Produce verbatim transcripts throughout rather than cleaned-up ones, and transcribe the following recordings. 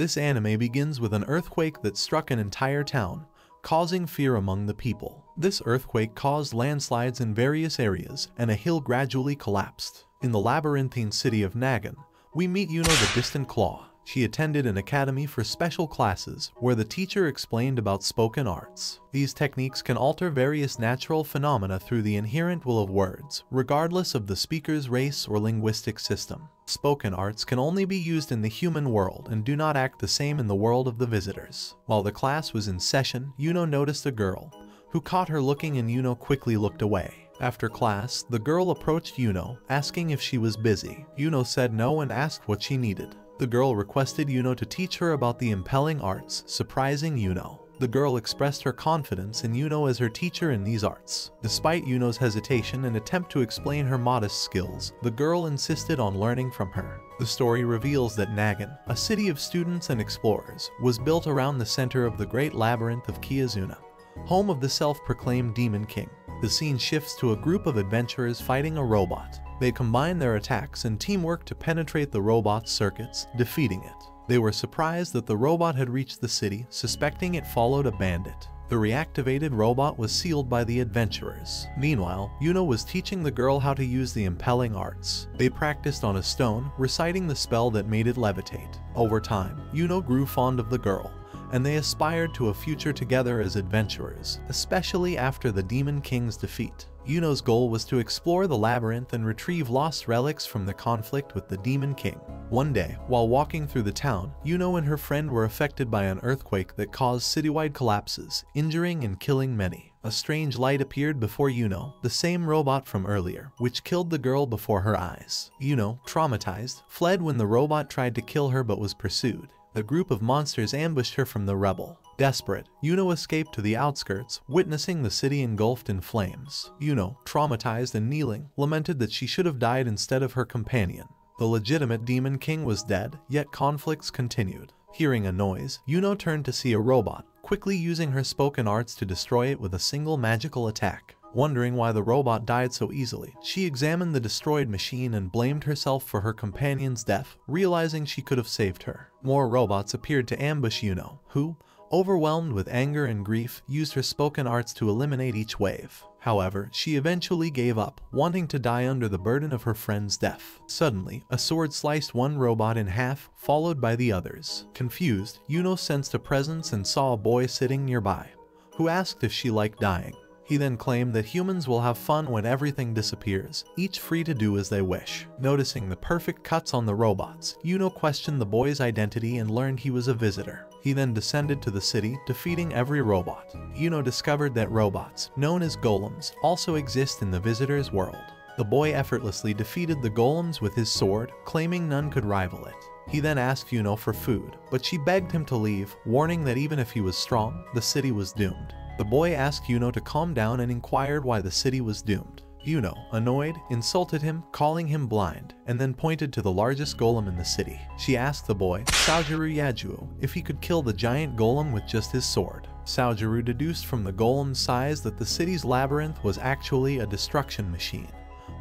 This anime begins with an earthquake that struck an entire town, causing fear among the people. This earthquake caused landslides in various areas, and a hill gradually collapsed. In the labyrinthine city of Nagan, we meet Yuno the Distant Claw. She attended an academy for special classes, where the teacher explained about spoken arts. These techniques can alter various natural phenomena through the inherent will of words, regardless of the speaker's race or linguistic system. Spoken arts can only be used in the human world and do not act the same in the world of the visitors. While the class was in session, Yuno noticed a girl, who caught her looking, and Yuno quickly looked away. After class, the girl approached Yuno, asking if she was busy. Yuno said no and asked what she needed. The girl requested Yuno to teach her about the impelling arts, surprising Yuno. The girl expressed her confidence in Yuno as her teacher in these arts. Despite Yuno's hesitation and attempt to explain her modest skills, the girl insisted on learning from her. The story reveals that Nagan, a city of students and explorers, was built around the center of the Great Labyrinth of Kiazuna, home of the self-proclaimed Demon King. The scene shifts to a group of adventurers fighting a robot. They combine their attacks and teamwork to penetrate the robot's circuits, defeating it. They were surprised that the robot had reached the city, suspecting it followed a bandit. The reactivated robot was sealed by the adventurers. Meanwhile, Yuno was teaching the girl how to use the impelling arts. They practiced on a stone, reciting the spell that made it levitate. Over time, Yuno grew fond of the girl, and they aspired to a future together as adventurers, especially after the Demon King's defeat. Yuno's goal was to explore the labyrinth and retrieve lost relics from the conflict with the Demon King. One day, while walking through the town, Yuno and her friend were affected by an earthquake that caused citywide collapses, injuring and killing many. A strange light appeared before Yuno, the same robot from earlier, which killed the girl before her eyes. Yuno, traumatized, fled when the robot tried to kill her but was pursued. A group of monsters ambushed her from the rubble. Desperate, Yuno escaped to the outskirts, witnessing the city engulfed in flames. Yuno, traumatized and kneeling, lamented that she should have died instead of her companion. The legitimate Demon King was dead, yet conflicts continued. Hearing a noise, Yuno turned to see a robot, quickly using her spoken arts to destroy it with a single magical attack. Wondering why the robot died so easily, she examined the destroyed machine and blamed herself for her companion's death, realizing she could have saved her. More robots appeared to ambush Yuno, who, overwhelmed with anger and grief, used her spoken arts to eliminate each wave. However, she eventually gave up, wanting to die under the burden of her friend's death. Suddenly, a sword sliced one robot in half, followed by the others. Confused, Yuno sensed a presence and saw a boy sitting nearby, who asked if she liked dying. He then claimed that humans will have fun when everything disappears, each free to do as they wish. Noticing the perfect cuts on the robots, Yuno questioned the boy's identity and learned he was a visitor. He then descended to the city, defeating every robot. Yuno discovered that robots, known as golems, also exist in the visitor's world. The boy effortlessly defeated the golems with his sword, claiming none could rival it. He then asked Yuno for food, but she begged him to leave, warning that even if he was strong, the city was doomed. The boy asked Yuno to calm down and inquired why the city was doomed. Yuno, annoyed, insulted him, calling him blind, and then pointed to the largest golem in the city. She asked the boy, Sojiro Yajuu, if he could kill the giant golem with just his sword. Sojiro deduced from the golem's size that the city's labyrinth was actually a destruction machine,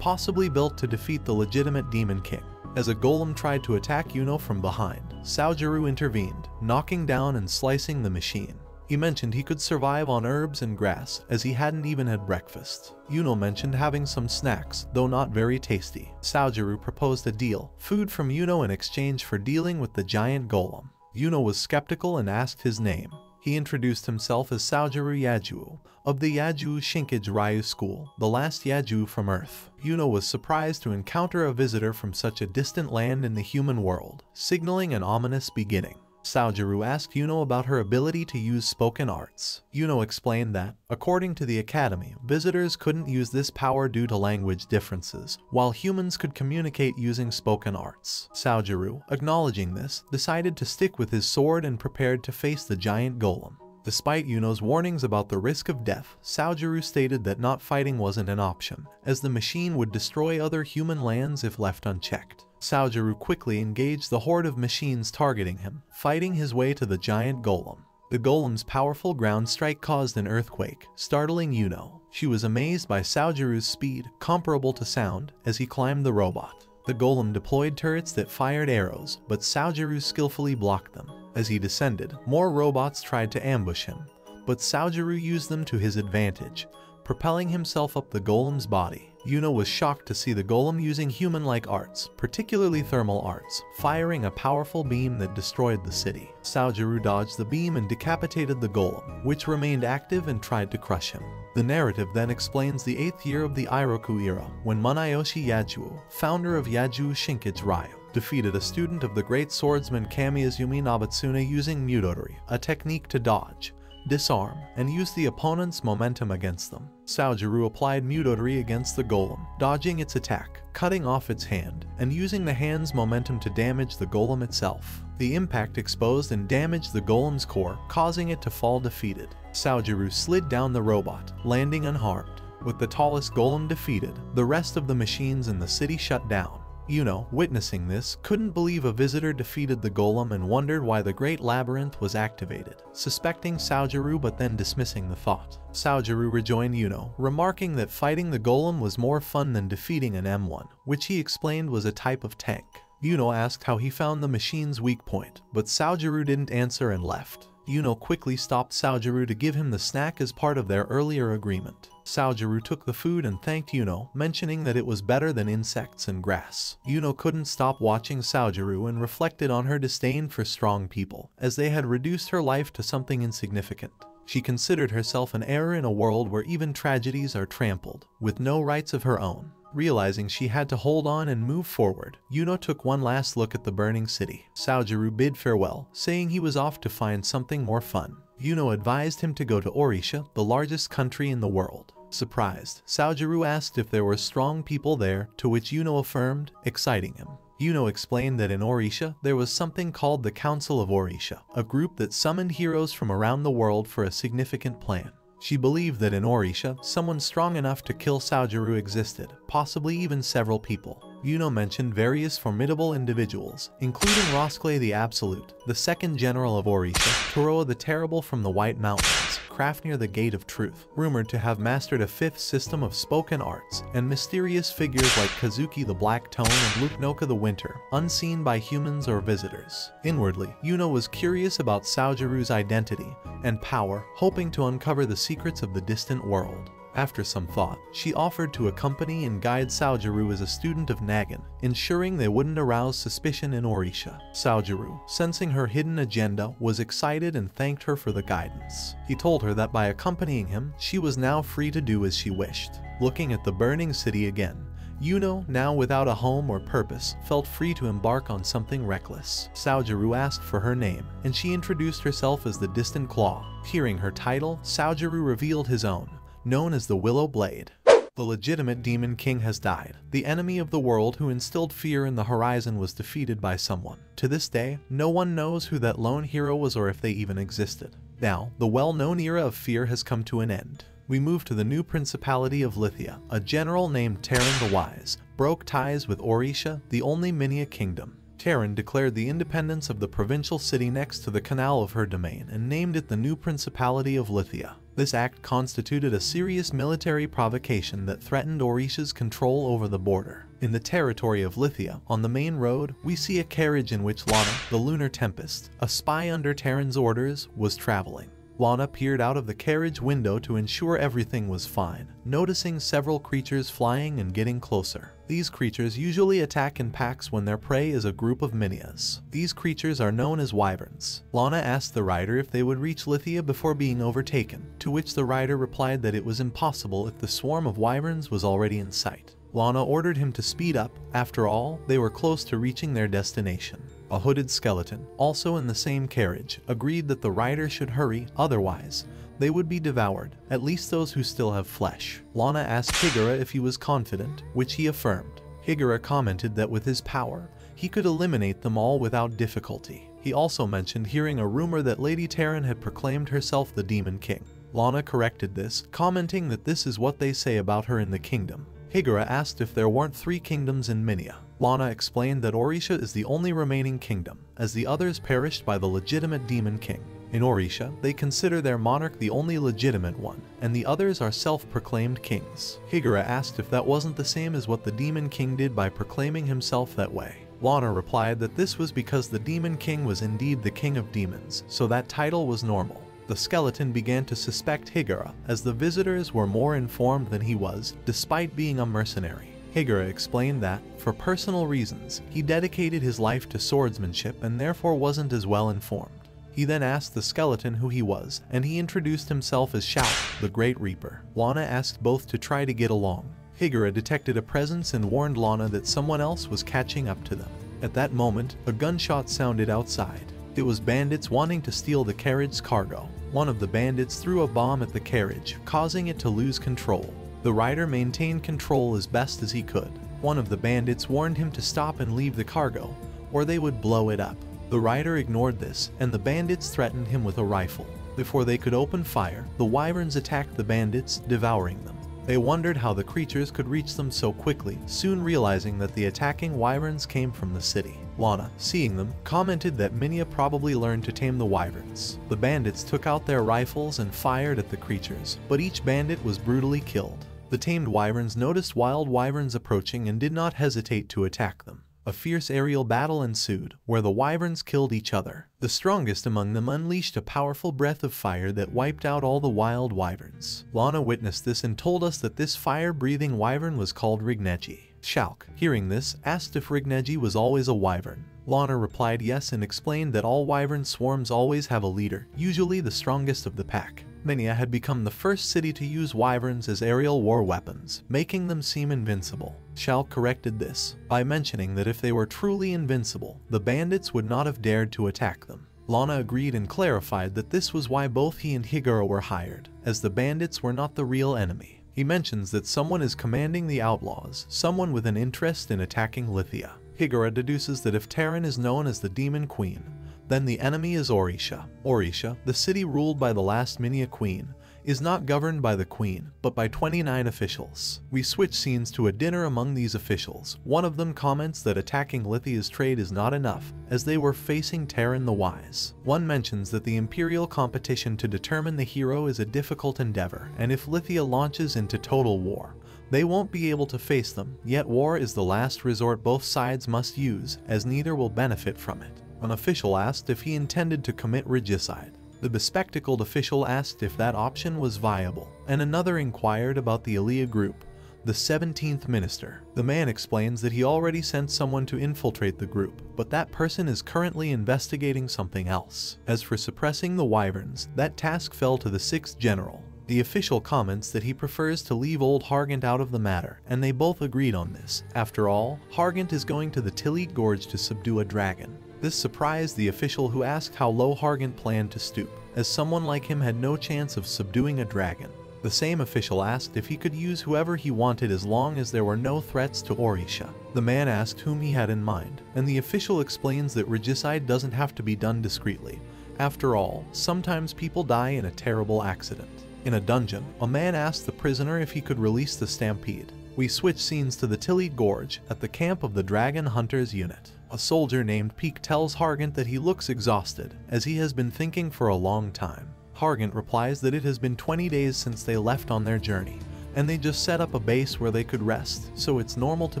possibly built to defeat the legitimate Demon King. As a golem tried to attack Yuno from behind, Sojiro intervened, knocking down and slicing the machine. He mentioned he could survive on herbs and grass, as he hadn't even had breakfast. Yuno mentioned having some snacks, though not very tasty. Sojiro proposed a deal, food from Yuno in exchange for dealing with the giant golem. Yuno was skeptical and asked his name. He introduced himself as Sojiro Yajuu, of the Yajuu Shinkage Ryu school, the last Yajuu from Earth. Yuno was surprised to encounter a visitor from such a distant land in the human world, signaling an ominous beginning. Sojiro asked Yuno about her ability to use spoken arts. Yuno explained that, according to the academy, visitors couldn't use this power due to language differences, while humans could communicate using spoken arts. Sojiro, acknowledging this, decided to stick with his sword and prepared to face the giant golem. Despite Yuno's warnings about the risk of death, Sojiro stated that not fighting wasn't an option, as the machine would destroy other human lands if left unchecked. Sojiro quickly engaged the horde of machines targeting him, fighting his way to the giant golem. The golem's powerful ground strike caused an earthquake, startling Yuno. She was amazed by Sojiro's speed, comparable to sound, as he climbed the robot. The golem deployed turrets that fired arrows, but Sojiru skillfully blocked them. As he descended, more robots tried to ambush him, but Sojiru used them to his advantage, propelling himself up the golem's body. Yuno was shocked to see the golem using human-like arts, particularly thermal arts, firing a powerful beam that destroyed the city. Sojiru dodged the beam and decapitated the golem, which remained active and tried to crush him. The narrative then explains the eighth year of the Iroku era, when Manayoshi Yaju, founder of Yajuu Shinkage Ryu, defeated a student of the great swordsman Kamiyazumi Nobutsune using Mudotori, a technique to dodge, disarm, and use the opponent's momentum against them. Sojiru applied Mudotori against the golem, dodging its attack, cutting off its hand, and using the hand's momentum to damage the golem itself. The impact exposed and damaged the golem's core, causing it to fall defeated. Sojiru slid down the robot, landing unharmed. With the tallest golem defeated, the rest of the machines in the city shut down. Yuno, witnessing this, couldn't believe a visitor defeated the golem and wondered why the Great Labyrinth was activated, suspecting Sojiru but then dismissing the thought. Sojiru rejoined Yuno, remarking that fighting the golem was more fun than defeating an M one, which he explained was a type of tank. Yuno asked how he found the machine's weak point, but Sojiru didn't answer and left. Yuno quickly stopped Sojiru to give him the snack as part of their earlier agreement. Sojiru took the food and thanked Yuno, mentioning that it was better than insects and grass. Yuno couldn't stop watching Sojiru and reflected on her disdain for strong people, as they had reduced her life to something insignificant. She considered herself an error in a world where even tragedies are trampled, with no rights of her own. Realizing she had to hold on and move forward, Yuno took one last look at the burning city. Sojiru bid farewell, saying he was off to find something more fun. Yuno advised him to go to Orisha, the largest country in the world. Surprised, Sojiru asked if there were strong people there, to which Yuno affirmed, exciting him. Yuno explained that in Orisha, there was something called the Council of Orisha, a group that summoned heroes from around the world for a significant plan. She believed that in Orisha, someone strong enough to kill Sojiru existed, possibly even several people. Yuno mentioned various formidable individuals, including Rosclay the Absolute, the second general of Orisha, Toroa the Terrible from the White Mountains, craft near the Gate of Truth, rumored to have mastered a fifth system of spoken arts, and mysterious figures like Kazuki the Black Tone and Luknoka the Winter, unseen by humans or visitors. Inwardly, Yuno was curious about Sojiru's identity and power, hoping to uncover the secrets of the distant world. After some thought, she offered to accompany and guide Sojiru as a student of Nagan, ensuring they wouldn't arouse suspicion in Orisha. Sojiru, sensing her hidden agenda, was excited and thanked her for the guidance. He told her that by accompanying him, she was now free to do as she wished. Looking at the burning city again, Yuno, now without a home or purpose, felt free to embark on something reckless. Sojiru asked for her name, and she introduced herself as the Distant Claw. Hearing her title, Sojiru revealed his own, known as the Willow Blade. The legitimate Demon King has died. The enemy of the world who instilled fear in the horizon was defeated by someone. To this day, no one knows who that lone hero was or if they even existed. Now, the well-known era of fear has come to an end. We move to the new principality of Lithia. A general named Terran the Wise broke ties with Orisha, the only Minya kingdom. Terran declared the independence of the provincial city next to the canal of her domain and named it the new Principality of Lithia. This act constituted a serious military provocation that threatened Orisha's control over the border. In the territory of Lithia, on the main road, we see a carriage in which Lana, the Lunar Tempest, a spy under Terran's orders, was traveling. Lana peered out of the carriage window to ensure everything was fine, noticing several creatures flying and getting closer. These creatures usually attack in packs when their prey is a group of Minyas. These creatures are known as wyverns. Lana asked the rider if they would reach Lithia before being overtaken, to which the rider replied that it was impossible if the swarm of wyverns was already in sight. Lana ordered him to speed up. After all, they were close to reaching their destination. A hooded skeleton, also in the same carriage, agreed that the rider should hurry, otherwise they would be devoured, at least those who still have flesh. Lana asked Higura if he was confident, which he affirmed. Higura commented that with his power, he could eliminate them all without difficulty. He also mentioned hearing a rumor that Lady Terran had proclaimed herself the Demon King. Lana corrected this, commenting that this is what they say about her in the kingdom. Higura asked if there weren't three kingdoms in Minya. Lana explained that Orisha is the only remaining kingdom, as the others perished by the legitimate Demon King. In Orisha, they consider their monarch the only legitimate one, and the others are self-proclaimed kings. Higura asked if that wasn't the same as what the Demon King did by proclaiming himself that way. Lana replied that this was because the Demon King was indeed the king of demons, so that title was normal. The skeleton began to suspect Higura, as the visitors were more informed than he was, despite being a mercenary. Higura explained that, for personal reasons, he dedicated his life to swordsmanship and therefore wasn't as well informed. He then asked the skeleton who he was, and he introduced himself as Shao, the Great Reaper. Lana asked both to try to get along. Higura detected a presence and warned Lana that someone else was catching up to them. At that moment, a gunshot sounded outside. It was bandits wanting to steal the carriage's cargo. One of the bandits threw a bomb at the carriage, causing it to lose control. The rider maintained control as best as he could. One of the bandits warned him to stop and leave the cargo, or they would blow it up. The rider ignored this, and the bandits threatened him with a rifle. Before they could open fire, the wyverns attacked the bandits, devouring them. They wondered how the creatures could reach them so quickly, soon realizing that the attacking wyverns came from the city. Lana, seeing them, commented that Minya probably learned to tame the wyverns. The bandits took out their rifles and fired at the creatures, but each bandit was brutally killed. The tamed wyverns noticed wild wyverns approaching and did not hesitate to attack them. A fierce aerial battle ensued, where the wyverns killed each other. The strongest among them unleashed a powerful breath of fire that wiped out all the wild wyverns. Lana witnessed this and told us that this fire-breathing wyvern was called Rigneji. Shauk, hearing this, asked if Rigneji was always a wyvern. Lana replied yes and explained that all wyvern swarms always have a leader, usually the strongest of the pack. Minya had become the first city to use wyverns as aerial war weapons, making them seem invincible. Shauk corrected this by mentioning that if they were truly invincible, the bandits would not have dared to attack them. Lana agreed and clarified that this was why both he and Higura were hired, as the bandits were not the real enemy. He mentions that someone is commanding the outlaws, someone with an interest in attacking Lithia. Higura deduces that if Terran is known as the Demon Queen, then the enemy is Orisha. Orisha, the city ruled by the last Minya queen, is not governed by the queen, but by twenty-nine officials. We switch scenes to a dinner among these officials. One of them comments that attacking Lithia's trade is not enough, as they were facing Terran the Wise. One mentions that the imperial competition to determine the hero is a difficult endeavor, and if Lithia launches into total war, they won't be able to face them, yet war is the last resort both sides must use, as neither will benefit from it. An official asked if he intended to commit regicide. The bespectacled official asked if that option was viable, and another inquired about the Aaliyah group, the seventeenth minister. The man explains that he already sent someone to infiltrate the group, but that person is currently investigating something else. As for suppressing the wyverns, that task fell to the sixth general. The official comments that he prefers to leave old Hargant out of the matter, and they both agreed on this. After all, Hargant is going to the Tilly Gorge to subdue a dragon. This surprised the official who asked how low Hargant planned to stoop, as someone like him had no chance of subduing a dragon. The same official asked if he could use whoever he wanted as long as there were no threats to Orisha. The man asked whom he had in mind, and the official explains that regicide doesn't have to be done discreetly. After all, sometimes people die in a terrible accident. In a dungeon, a man asked the prisoner if he could release the stampede. We switch scenes to the Tilly Gorge, at the camp of the Dragon Hunters unit. A soldier named Peak tells Hargant that he looks exhausted, as he has been thinking for a long time. Hargant replies that it has been twenty days since they left on their journey, and they just set up a base where they could rest, so it's normal to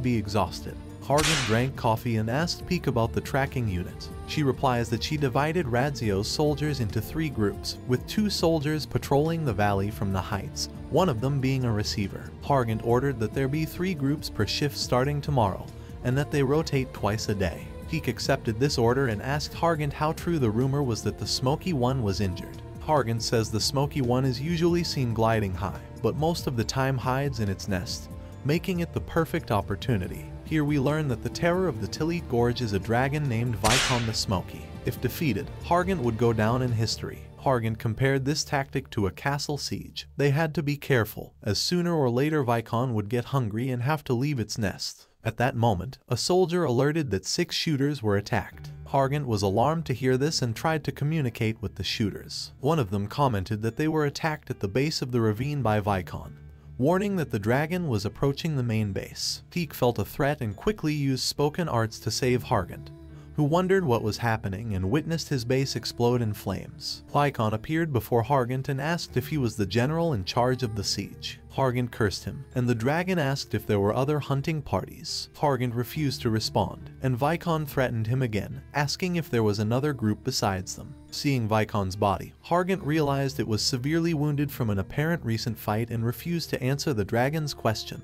be exhausted. Hargant drank coffee and asked Peak about the tracking unit. She replies that she divided Radzio's soldiers into three groups, with two soldiers patrolling the valley from the heights, one of them being a receiver. Hargant ordered that there be three groups per shift starting tomorrow, and that they rotate twice a day. Peak accepted this order and asked Hargant how true the rumor was that the Smoky One was injured. Hargant says the Smoky One is usually seen gliding high, but most of the time hides in its nest, making it the perfect opportunity. Here we learn that the terror of the Tilly Gorge is a dragon named Vikon the Smoky. If defeated, Hargant would go down in history. Hargant compared this tactic to a castle siege. They had to be careful, as sooner or later Vikon would get hungry and have to leave its nest. At that moment, a soldier alerted that six shooters were attacked. Hargant was alarmed to hear this and tried to communicate with the shooters. One of them commented that they were attacked at the base of the ravine by Vikon, warning that the dragon was approaching the main base. Peak felt a threat and quickly used spoken arts to save Hargant, who wondered what was happening and witnessed his base explode in flames. Plykon appeared before Hargant and asked if he was the general in charge of the siege. Hargant cursed him, and the dragon asked if there were other hunting parties. Hargant refused to respond, and Vikon threatened him again, asking if there was another group besides them. Seeing Vikon's body, Hargant realized it was severely wounded from an apparent recent fight and refused to answer the dragon's question,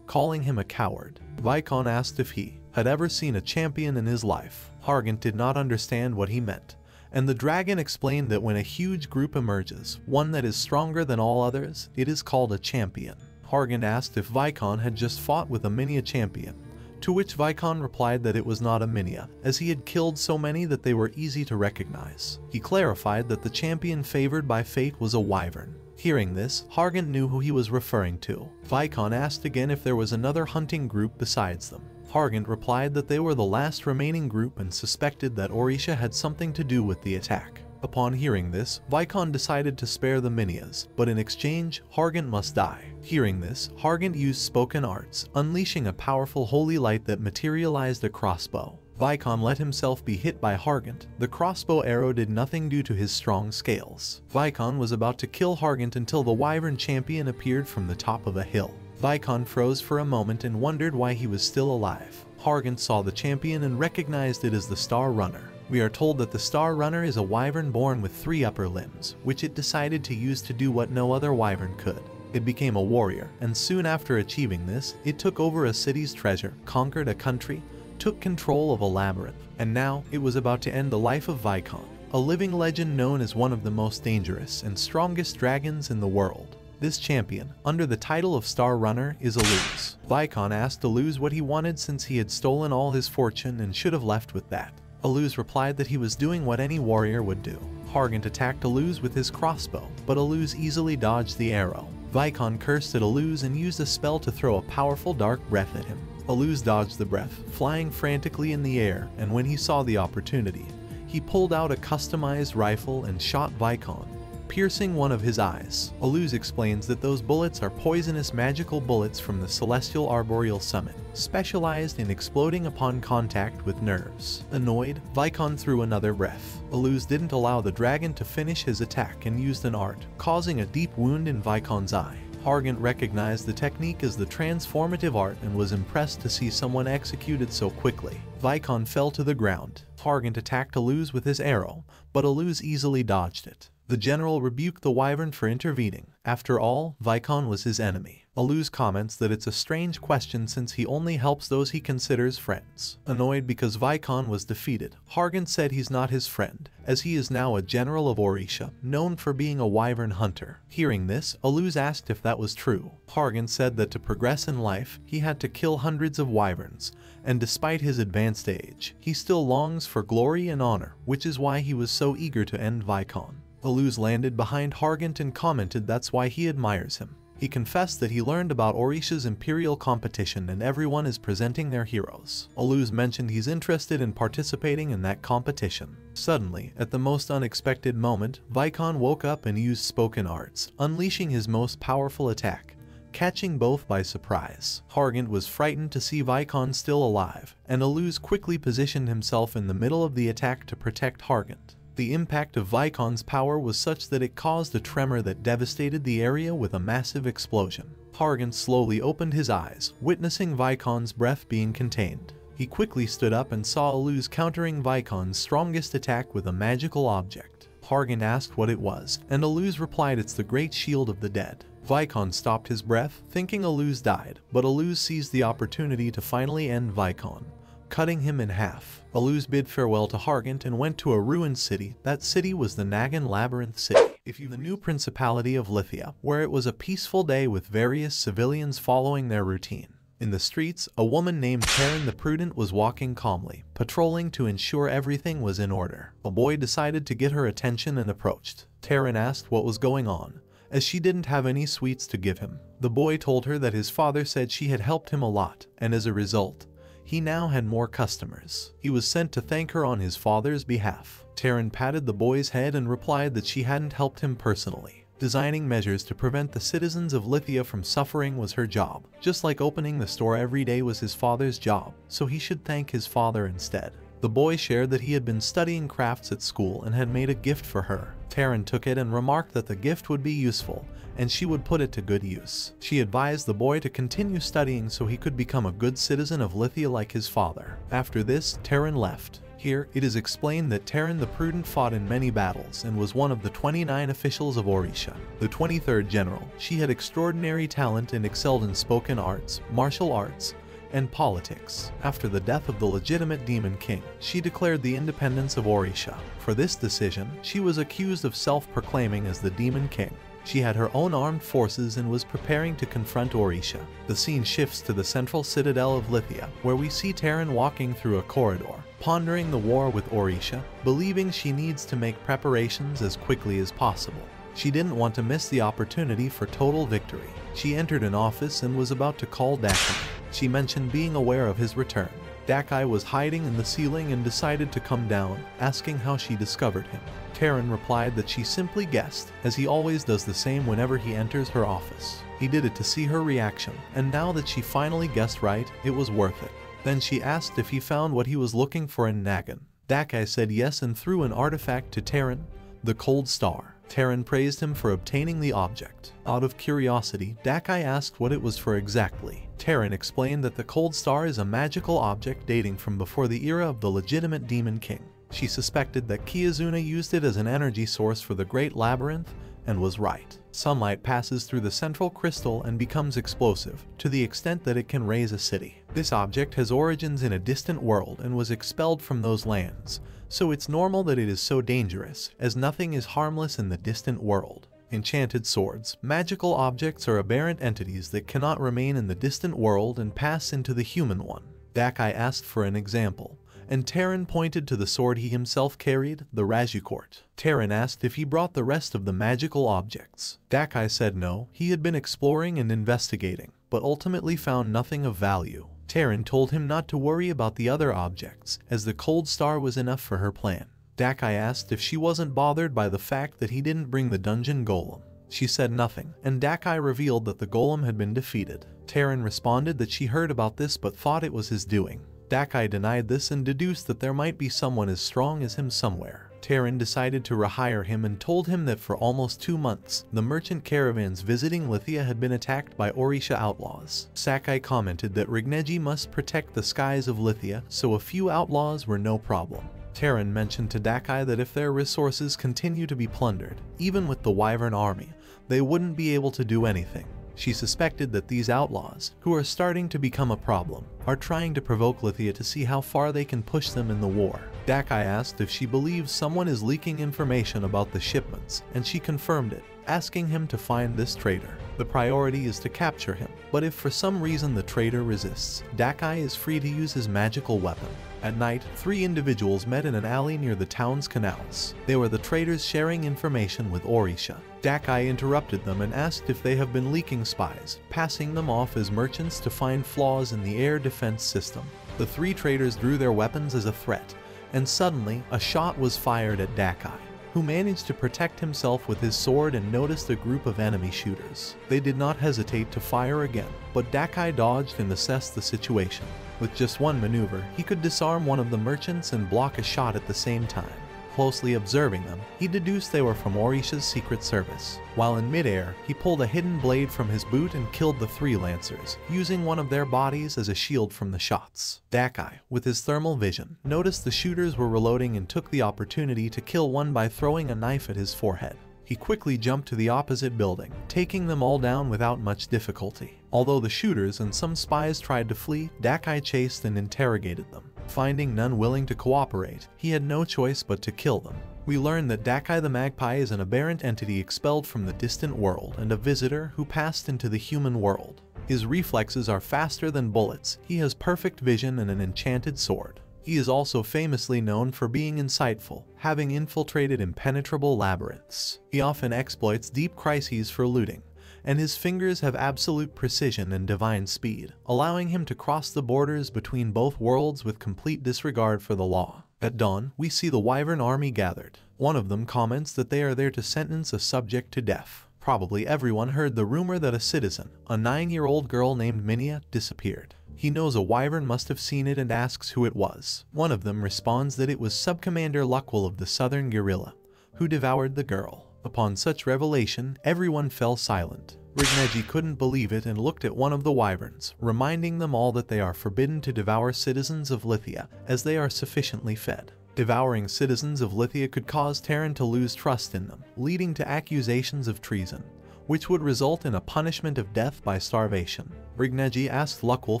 calling him a coward. Vikon asked if he had ever seen a champion in his life. Hargant did not understand what he meant, and the dragon explained that when a huge group emerges, one that is stronger than all others, it is called a champion. Hargant asked if Vikon had just fought with Aminia champion, to which Vikon replied that it was not Aminia, as he had killed so many that they were easy to recognize. He clarified that the champion favored by fate was a wyvern. Hearing this, Hargant knew who he was referring to. Vikon asked again if there was another hunting group besides them. Hargant replied that they were the last remaining group and suspected that Orisha had something to do with the attack. Upon hearing this, Vikon decided to spare the Minias, but in exchange, Hargant must die. Hearing this, Hargant used spoken arts, unleashing a powerful holy light that materialized a crossbow. Vikon let himself be hit by Hargant. The crossbow arrow did nothing due to his strong scales. Vikon was about to kill Hargant until the wyvern champion appeared from the top of a hill. Vikon froze for a moment and wondered why he was still alive. Hargant saw the champion and recognized it as the Star Runner. We are told that the Star Runner is a wyvern born with three upper limbs, which it decided to use to do what no other wyvern could. It became a warrior, and soon after achieving this, it took over a city's treasure, conquered a country, took control of a labyrinth, and now it was about to end the life of Vikon, a living legend known as one of the most dangerous and strongest dragons in the world. This champion, under the title of Star Runner, is Aluz. Vikon asked Aluz what he wanted since he had stolen all his fortune and should have left with that. Aluz replied that he was doing what any warrior would do. Hargant attacked Aluz with his crossbow, but Aluz easily dodged the arrow. Vikon cursed at Aluz and used a spell to throw a powerful dark breath at him. Aluz dodged the breath, flying frantically in the air, and when he saw the opportunity, he pulled out a customized rifle and shot Vikon, piercing one of his eyes. Aluz explains that those bullets are poisonous magical bullets from the Celestial Arboreal Summit, specialized in exploding upon contact with nerves. Annoyed, Vikon threw another breath. Aluz didn't allow the dragon to finish his attack and used an art, causing a deep wound in Vikon's eye. Hargant recognized the technique as the transformative art and was impressed to see someone executed so quickly. Vikon fell to the ground. Hargant attacked Aluz with his arrow, but Aluz easily dodged it. The general rebuked the wyvern for intervening. After all, Vikon was his enemy. Aluz comments that it's a strange question since he only helps those he considers friends. Annoyed because Vikon was defeated, Hargant said he's not his friend, as he is now a general of Orisha, known for being a wyvern hunter. Hearing this, Aluz asked if that was true. Hargant said that to progress in life, he had to kill hundreds of wyverns, and despite his advanced age, he still longs for glory and honor, which is why he was so eager to end Vikon. Aluz landed behind Hargant and commented that's why he admires him. He confessed that he learned about Orisha's imperial competition and everyone is presenting their heroes. Aluz mentioned he's interested in participating in that competition. Suddenly, at the most unexpected moment, Vikon woke up and used spoken arts, unleashing his most powerful attack, catching both by surprise. Hargant was frightened to see Vikon still alive, and Aluz quickly positioned himself in the middle of the attack to protect Hargant. The impact of Vikon's power was such that it caused a tremor that devastated the area with a massive explosion. Hargant slowly opened his eyes, witnessing Vikon's breath being contained. He quickly stood up and saw Aluz countering Vikon's strongest attack with a magical object. Hargant asked what it was, and Aluz replied it's the Great Shield of the Dead. Vikon stopped his breath, thinking Aluz died, but Aluz seized the opportunity to finally end Vikon, cutting him in half. Aluz bid farewell to Hargant and went to a ruined city. That city was the Nagan Labyrinth City, if you the new principality of Lithia, where it was a peaceful day with various civilians following their routine. In the streets, a woman named Terran the Prudent was walking calmly, patrolling to ensure everything was in order. A boy decided to get her attention and approached. Terran asked what was going on, as she didn't have any sweets to give him. The boy told her that his father said she had helped him a lot, and as a result, he now had more customers. He was sent to thank her on his father's behalf. Terran patted the boy's head and replied that she hadn't helped him personally. Designing measures to prevent the citizens of Lithia from suffering was her job. Just like opening the store every day was his father's job, so he should thank his father instead. The boy shared that he had been studying crafts at school and had made a gift for her. Terran took it and remarked that the gift would be useful, and she would put it to good use. She advised the boy to continue studying so he could become a good citizen of Lithia like his father. After this, Terran left. Here, it is explained that Terran the Prudent fought in many battles and was one of the twenty-nine officials of Orisha, the twenty-third general. She had extraordinary talent and excelled in spoken arts, martial arts, and politics. After the death of the legitimate demon king, she declared the independence of Orisha. For this decision, she was accused of self-proclaiming as the demon king. She had her own armed forces and was preparing to confront Orisha. The scene shifts to the central citadel of Lithia, where we see Terran walking through a corridor, pondering the war with Orisha, believing she needs to make preparations as quickly as possible. She didn't want to miss the opportunity for total victory. She entered an office and was about to call Dakai. She mentioned being aware of his return. Dakai was hiding in the ceiling and decided to come down, asking how she discovered him. Terran replied that she simply guessed, as he always does the same whenever he enters her office. He did it to see her reaction, and now that she finally guessed right, it was worth it. Then she asked if he found what he was looking for in Nagan. Dakai said yes and threw an artifact to Terran, the Cold Star. Terran praised him for obtaining the object. Out of curiosity, Dakai asked what it was for exactly. Terran explained that the Cold Star is a magical object dating from before the era of the legitimate Demon King. She suspected that Kiazuna used it as an energy source for the Great Labyrinth, and was right. Sunlight passes through the central crystal and becomes explosive, to the extent that it can raise a city. This object has origins in a distant world and was expelled from those lands, so it's normal that it is so dangerous, as nothing is harmless in the distant world. Enchanted swords. Magical objects are aberrant entities that cannot remain in the distant world and pass into the human one. Dakai asked for an example, and Terran pointed to the sword he himself carried, the Rajucourt. Terran asked if he brought the rest of the magical objects. Dakai said no, he had been exploring and investigating, but ultimately found nothing of value. Terran told him not to worry about the other objects, as the Cold Star was enough for her plan. Dakai asked if she wasn't bothered by the fact that he didn't bring the dungeon golem. She said nothing, and Dakai revealed that the golem had been defeated. Terran responded that she heard about this but thought it was his doing. Dakai denied this and deduced that there might be someone as strong as him somewhere. Terran decided to rehire him and told him that for almost two months, the merchant caravans visiting Lithia had been attacked by Orisha outlaws. Sakai commented that Rigneji must protect the skies of Lithia, so a few outlaws were no problem. Terran mentioned to Dakai that if their resources continue to be plundered, even with the Wyvern army, they wouldn't be able to do anything. She suspected that these outlaws, who are starting to become a problem, are trying to provoke Lithia to see how far they can push them in the war. Dakai asked if she believes someone is leaking information about the shipments, and she confirmed it, asking him to find this traitor. The priority is to capture him, but if for some reason the traitor resists, Dakai is free to use his magical weapon. At night, three individuals met in an alley near the town's canals. They were the traitors sharing information with Orisha. Dakai interrupted them and asked if they have been leaking spies, passing them off as merchants to find flaws in the air defense system. The three traitors drew their weapons as a threat, and suddenly, a shot was fired at Dakai, who managed to protect himself with his sword and noticed a group of enemy shooters. They did not hesitate to fire again, but Dakai dodged and assessed the situation. With just one maneuver, he could disarm one of the merchants and block a shot at the same time. Closely observing them, he deduced they were from Orisha's secret service. While in midair, he pulled a hidden blade from his boot and killed the three lancers, using one of their bodies as a shield from the shots. Dakai, with his thermal vision, noticed the shooters were reloading and took the opportunity to kill one by throwing a knife at his forehead. He quickly jumped to the opposite building, taking them all down without much difficulty. Although the shooters and some spies tried to flee, Dakai chased and interrogated them. Finding none willing to cooperate, he had no choice but to kill them. We learn that Dakai the Magpie is an aberrant entity expelled from the distant world and a visitor who passed into the human world. His reflexes are faster than bullets, he has perfect vision and an enchanted sword. He is also famously known for being insightful, having infiltrated impenetrable labyrinths. He often exploits deep crises for looting, and his fingers have absolute precision and divine speed, allowing him to cross the borders between both worlds with complete disregard for the law. At dawn, we see the Wyvern army gathered. One of them comments that they are there to sentence a subject to death. Probably everyone heard the rumor that a citizen, a nine-year-old girl named Minia, disappeared. He knows a wyvern must have seen it and asks who it was. One of them responds that it was Subcommander Lokwell of the Southern Guerrilla, who devoured the girl. Upon such revelation, everyone fell silent. Rigneji couldn't believe it and looked at one of the wyverns, reminding them all that they are forbidden to devour citizens of Lithia, as they are sufficiently fed. Devouring citizens of Lithia could cause Terran to lose trust in them, leading to accusations of treason, which would result in a punishment of death by starvation. Rigneji asked Lokwell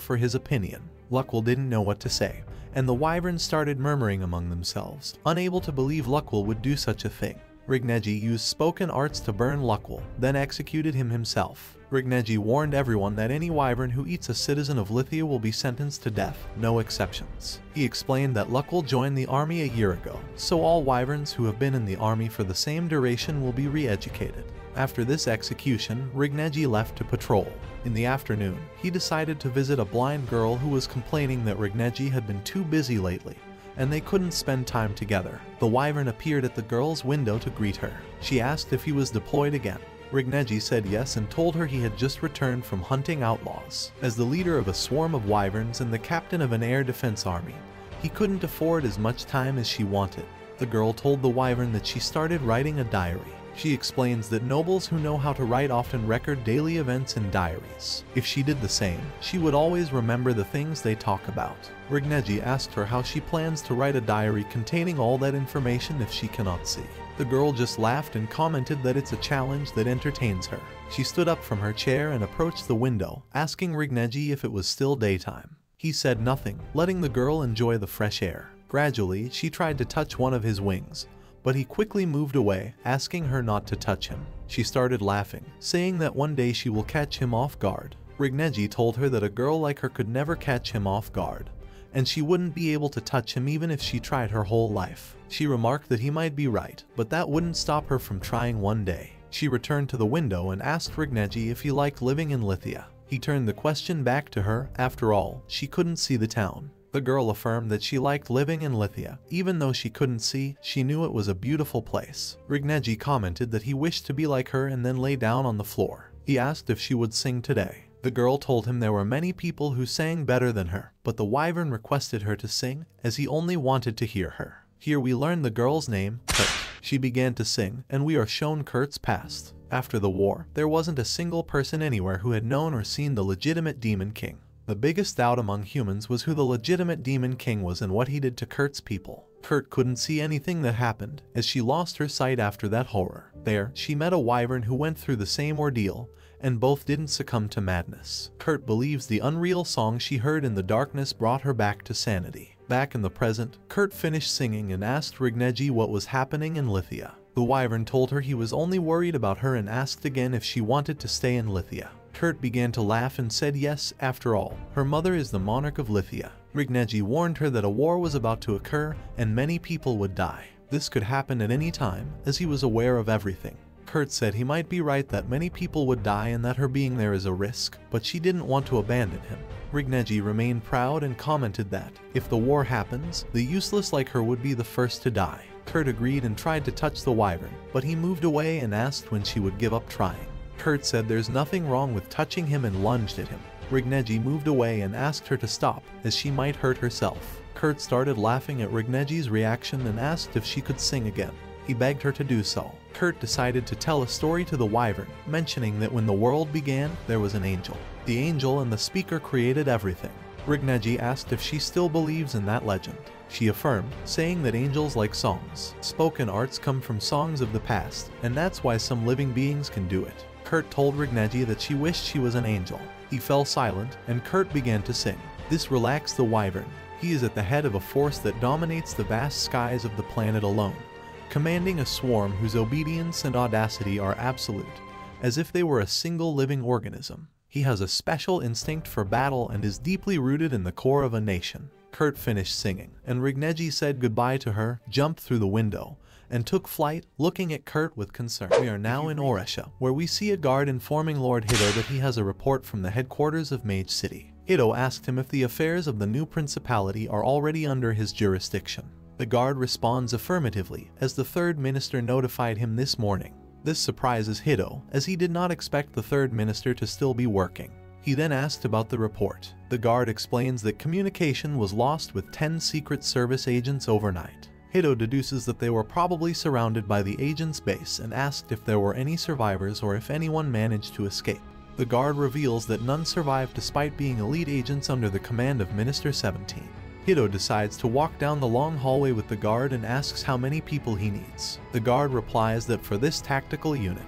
for his opinion. Lokwell didn't know what to say, and the wyverns started murmuring among themselves, unable to believe Lokwell would do such a thing. Rigneji used spoken arts to burn Lokwell, then executed him himself. Rigneji warned everyone that any wyvern who eats a citizen of Lithia will be sentenced to death, no exceptions. He explained that Lokwell joined the army a year ago, so all wyverns who have been in the army for the same duration will be re-educated. After this execution, Rigneji left to patrol. In the afternoon, he decided to visit a blind girl who was complaining that Rigneji had been too busy lately, and they couldn't spend time together. The wyvern appeared at the girl's window to greet her. She asked if he was deployed again. Rigneji said yes and told her he had just returned from hunting outlaws. As the leader of a swarm of wyverns and the captain of an air defense army, he couldn't afford as much time as she wanted. The girl told the wyvern that she started writing a diary. She explains that nobles who know how to write often record daily events in diaries. If she did the same, she would always remember the things they talk about. Rigneji asked her how she plans to write a diary containing all that information if she cannot see. The girl just laughed and commented that it's a challenge that entertains her. She stood up from her chair and approached the window, asking Rigneji if it was still daytime. He said nothing, letting the girl enjoy the fresh air. Gradually, she tried to touch one of his wings, but he quickly moved away, asking her not to touch him. She started laughing, saying that one day she will catch him off guard. Rigneji told her that a girl like her could never catch him off guard, and she wouldn't be able to touch him even if she tried her whole life. She remarked that he might be right, but that wouldn't stop her from trying one day. She returned to the window and asked Rigneji if he liked living in Lithia. He turned the question back to her. After all, she couldn't see the town. The girl affirmed that she liked living in Lithia. Even though she couldn't see, she knew it was a beautiful place. Rigneji commented that he wished to be like her and then lay down on the floor. He asked if she would sing today. The girl told him there were many people who sang better than her, but the wyvern requested her to sing, as he only wanted to hear her. Here we learn the girl's name, Kurt. She began to sing, and we are shown Kurt's past. After the war, there wasn't a single person anywhere who had known or seen the legitimate Demon King. The biggest doubt among humans was who the legitimate Demon King was and what he did to Kurt's people. Kurt couldn't see anything that happened, as she lost her sight after that horror. There, she met a wyvern who went through the same ordeal, and both didn't succumb to madness. Kurt believes the unreal song she heard in the darkness brought her back to sanity. Back in the present, Kurt finished singing and asked Rigneji what was happening in Lithia. The wyvern told her he was only worried about her and asked again if she wanted to stay in Lithia. Kurt began to laugh and said yes, after all, her mother is the monarch of Lithia. Rigneji warned her that a war was about to occur and many people would die. This could happen at any time, as he was aware of everything. Kurt said he might be right that many people would die and that her being there is a risk, but she didn't want to abandon him. Rigneji remained proud and commented that, if the war happens, the useless like her would be the first to die. Kurt agreed and tried to touch the wyvern, but he moved away and asked when she would give up trying. Kurt said there's nothing wrong with touching him and lunged at him. Rigneji moved away and asked her to stop, as she might hurt herself. Kurt started laughing at Rigneji's reaction and asked if she could sing again. He begged her to do so. Kurt decided to tell a story to the wyvern, mentioning that when the world began, there was an angel. The angel and the speaker created everything. Rigneji asked if she still believes in that legend. She affirmed, saying that angels like songs. Spoken arts come from songs of the past, and that's why some living beings can do it. Kurt told Rigneji that she wished she was an angel. He fell silent, and Kurt began to sing. This relaxed the wyvern. He is at the head of a force that dominates the vast skies of the planet alone, commanding a swarm whose obedience and audacity are absolute, as if they were a single living organism. He has a special instinct for battle and is deeply rooted in the core of a nation. Kurt finished singing, and Rigneji said goodbye to her, jumped through the window, and took flight, looking at Kurt with concern. We are now in Orisha, where we see a guard informing Lord Hido that he has a report from the headquarters of Mage City. Hido asked him if the affairs of the new principality are already under his jurisdiction. The guard responds affirmatively, as the third minister notified him this morning. This surprises Hido, as he did not expect the third minister to still be working. He then asked about the report. The guard explains that communication was lost with ten Secret Service agents overnight. Hido deduces that they were probably surrounded by the agent's base and asked if there were any survivors or if anyone managed to escape. The guard reveals that none survived despite being elite agents under the command of Minister seventeen. Hido decides to walk down the long hallway with the guard and asks how many people he needs. The guard replies that for this tactical unit,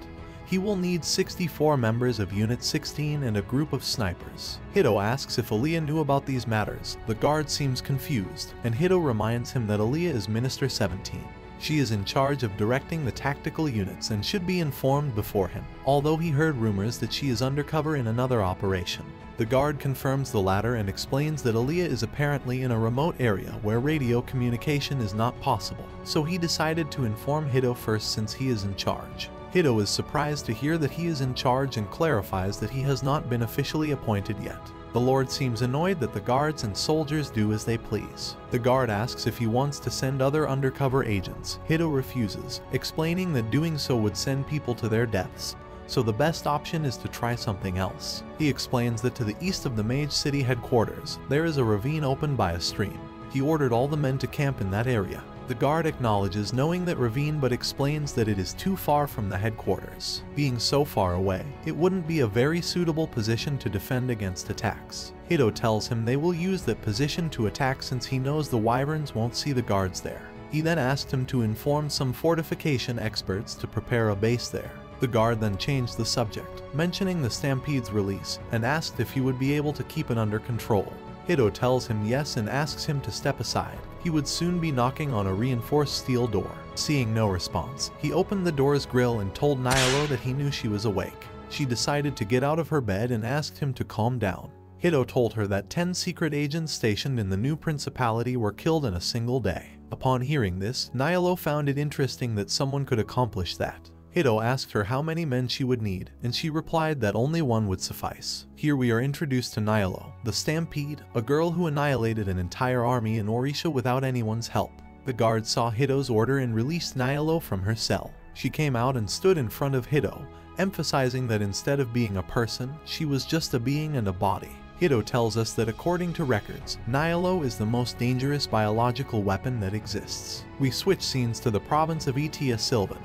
he will need sixty-four members of Unit sixteen and a group of snipers. Hido asks if Aaliyah knew about these matters. The guard seems confused, and Hido reminds him that Aaliyah is Minister seventeen. She is in charge of directing the tactical units and should be informed before him, although he heard rumors that she is undercover in another operation. The guard confirms the latter and explains that Aaliyah is apparently in a remote area where radio communication is not possible, so he decided to inform Hido first since he is in charge. Hido is surprised to hear that he is in charge and clarifies that he has not been officially appointed yet. The Lord seems annoyed that the guards and soldiers do as they please. The guard asks if he wants to send other undercover agents. Hido refuses, explaining that doing so would send people to their deaths, so the best option is to try something else. He explains that to the east of the Mage City headquarters, there is a ravine opened by a stream. He ordered all the men to camp in that area. The guard acknowledges knowing that ravine but explains that it is too far from the headquarters. Being so far away, it wouldn't be a very suitable position to defend against attacks. Hido tells him they will use that position to attack since he knows the wyverns won't see the guards there. He then asked him to inform some fortification experts to prepare a base there. The guard then changed the subject, mentioning the Stampede's release, and asked if he would be able to keep it under control. Hido tells him yes and asks him to step aside. He would soon be knocking on a reinforced steel door. Seeing no response, he opened the door's grille and told Nihilo that he knew she was awake. She decided to get out of her bed and asked him to calm down. Hido told her that ten secret agents stationed in the new principality were killed in a single day. Upon hearing this, Nihilo found it interesting that someone could accomplish that. Hido asked her how many men she would need, and she replied that only one would suffice. Here we are introduced to Nihilo, the Stampede, a girl who annihilated an entire army in Orisha without anyone's help. The guard saw Hido's order and released Nihilo from her cell. She came out and stood in front of Hido, emphasizing that instead of being a person, she was just a being and a body. Hido tells us that according to records, Nihilo is the most dangerous biological weapon that exists. We switch scenes to the province of Etia Sylvan,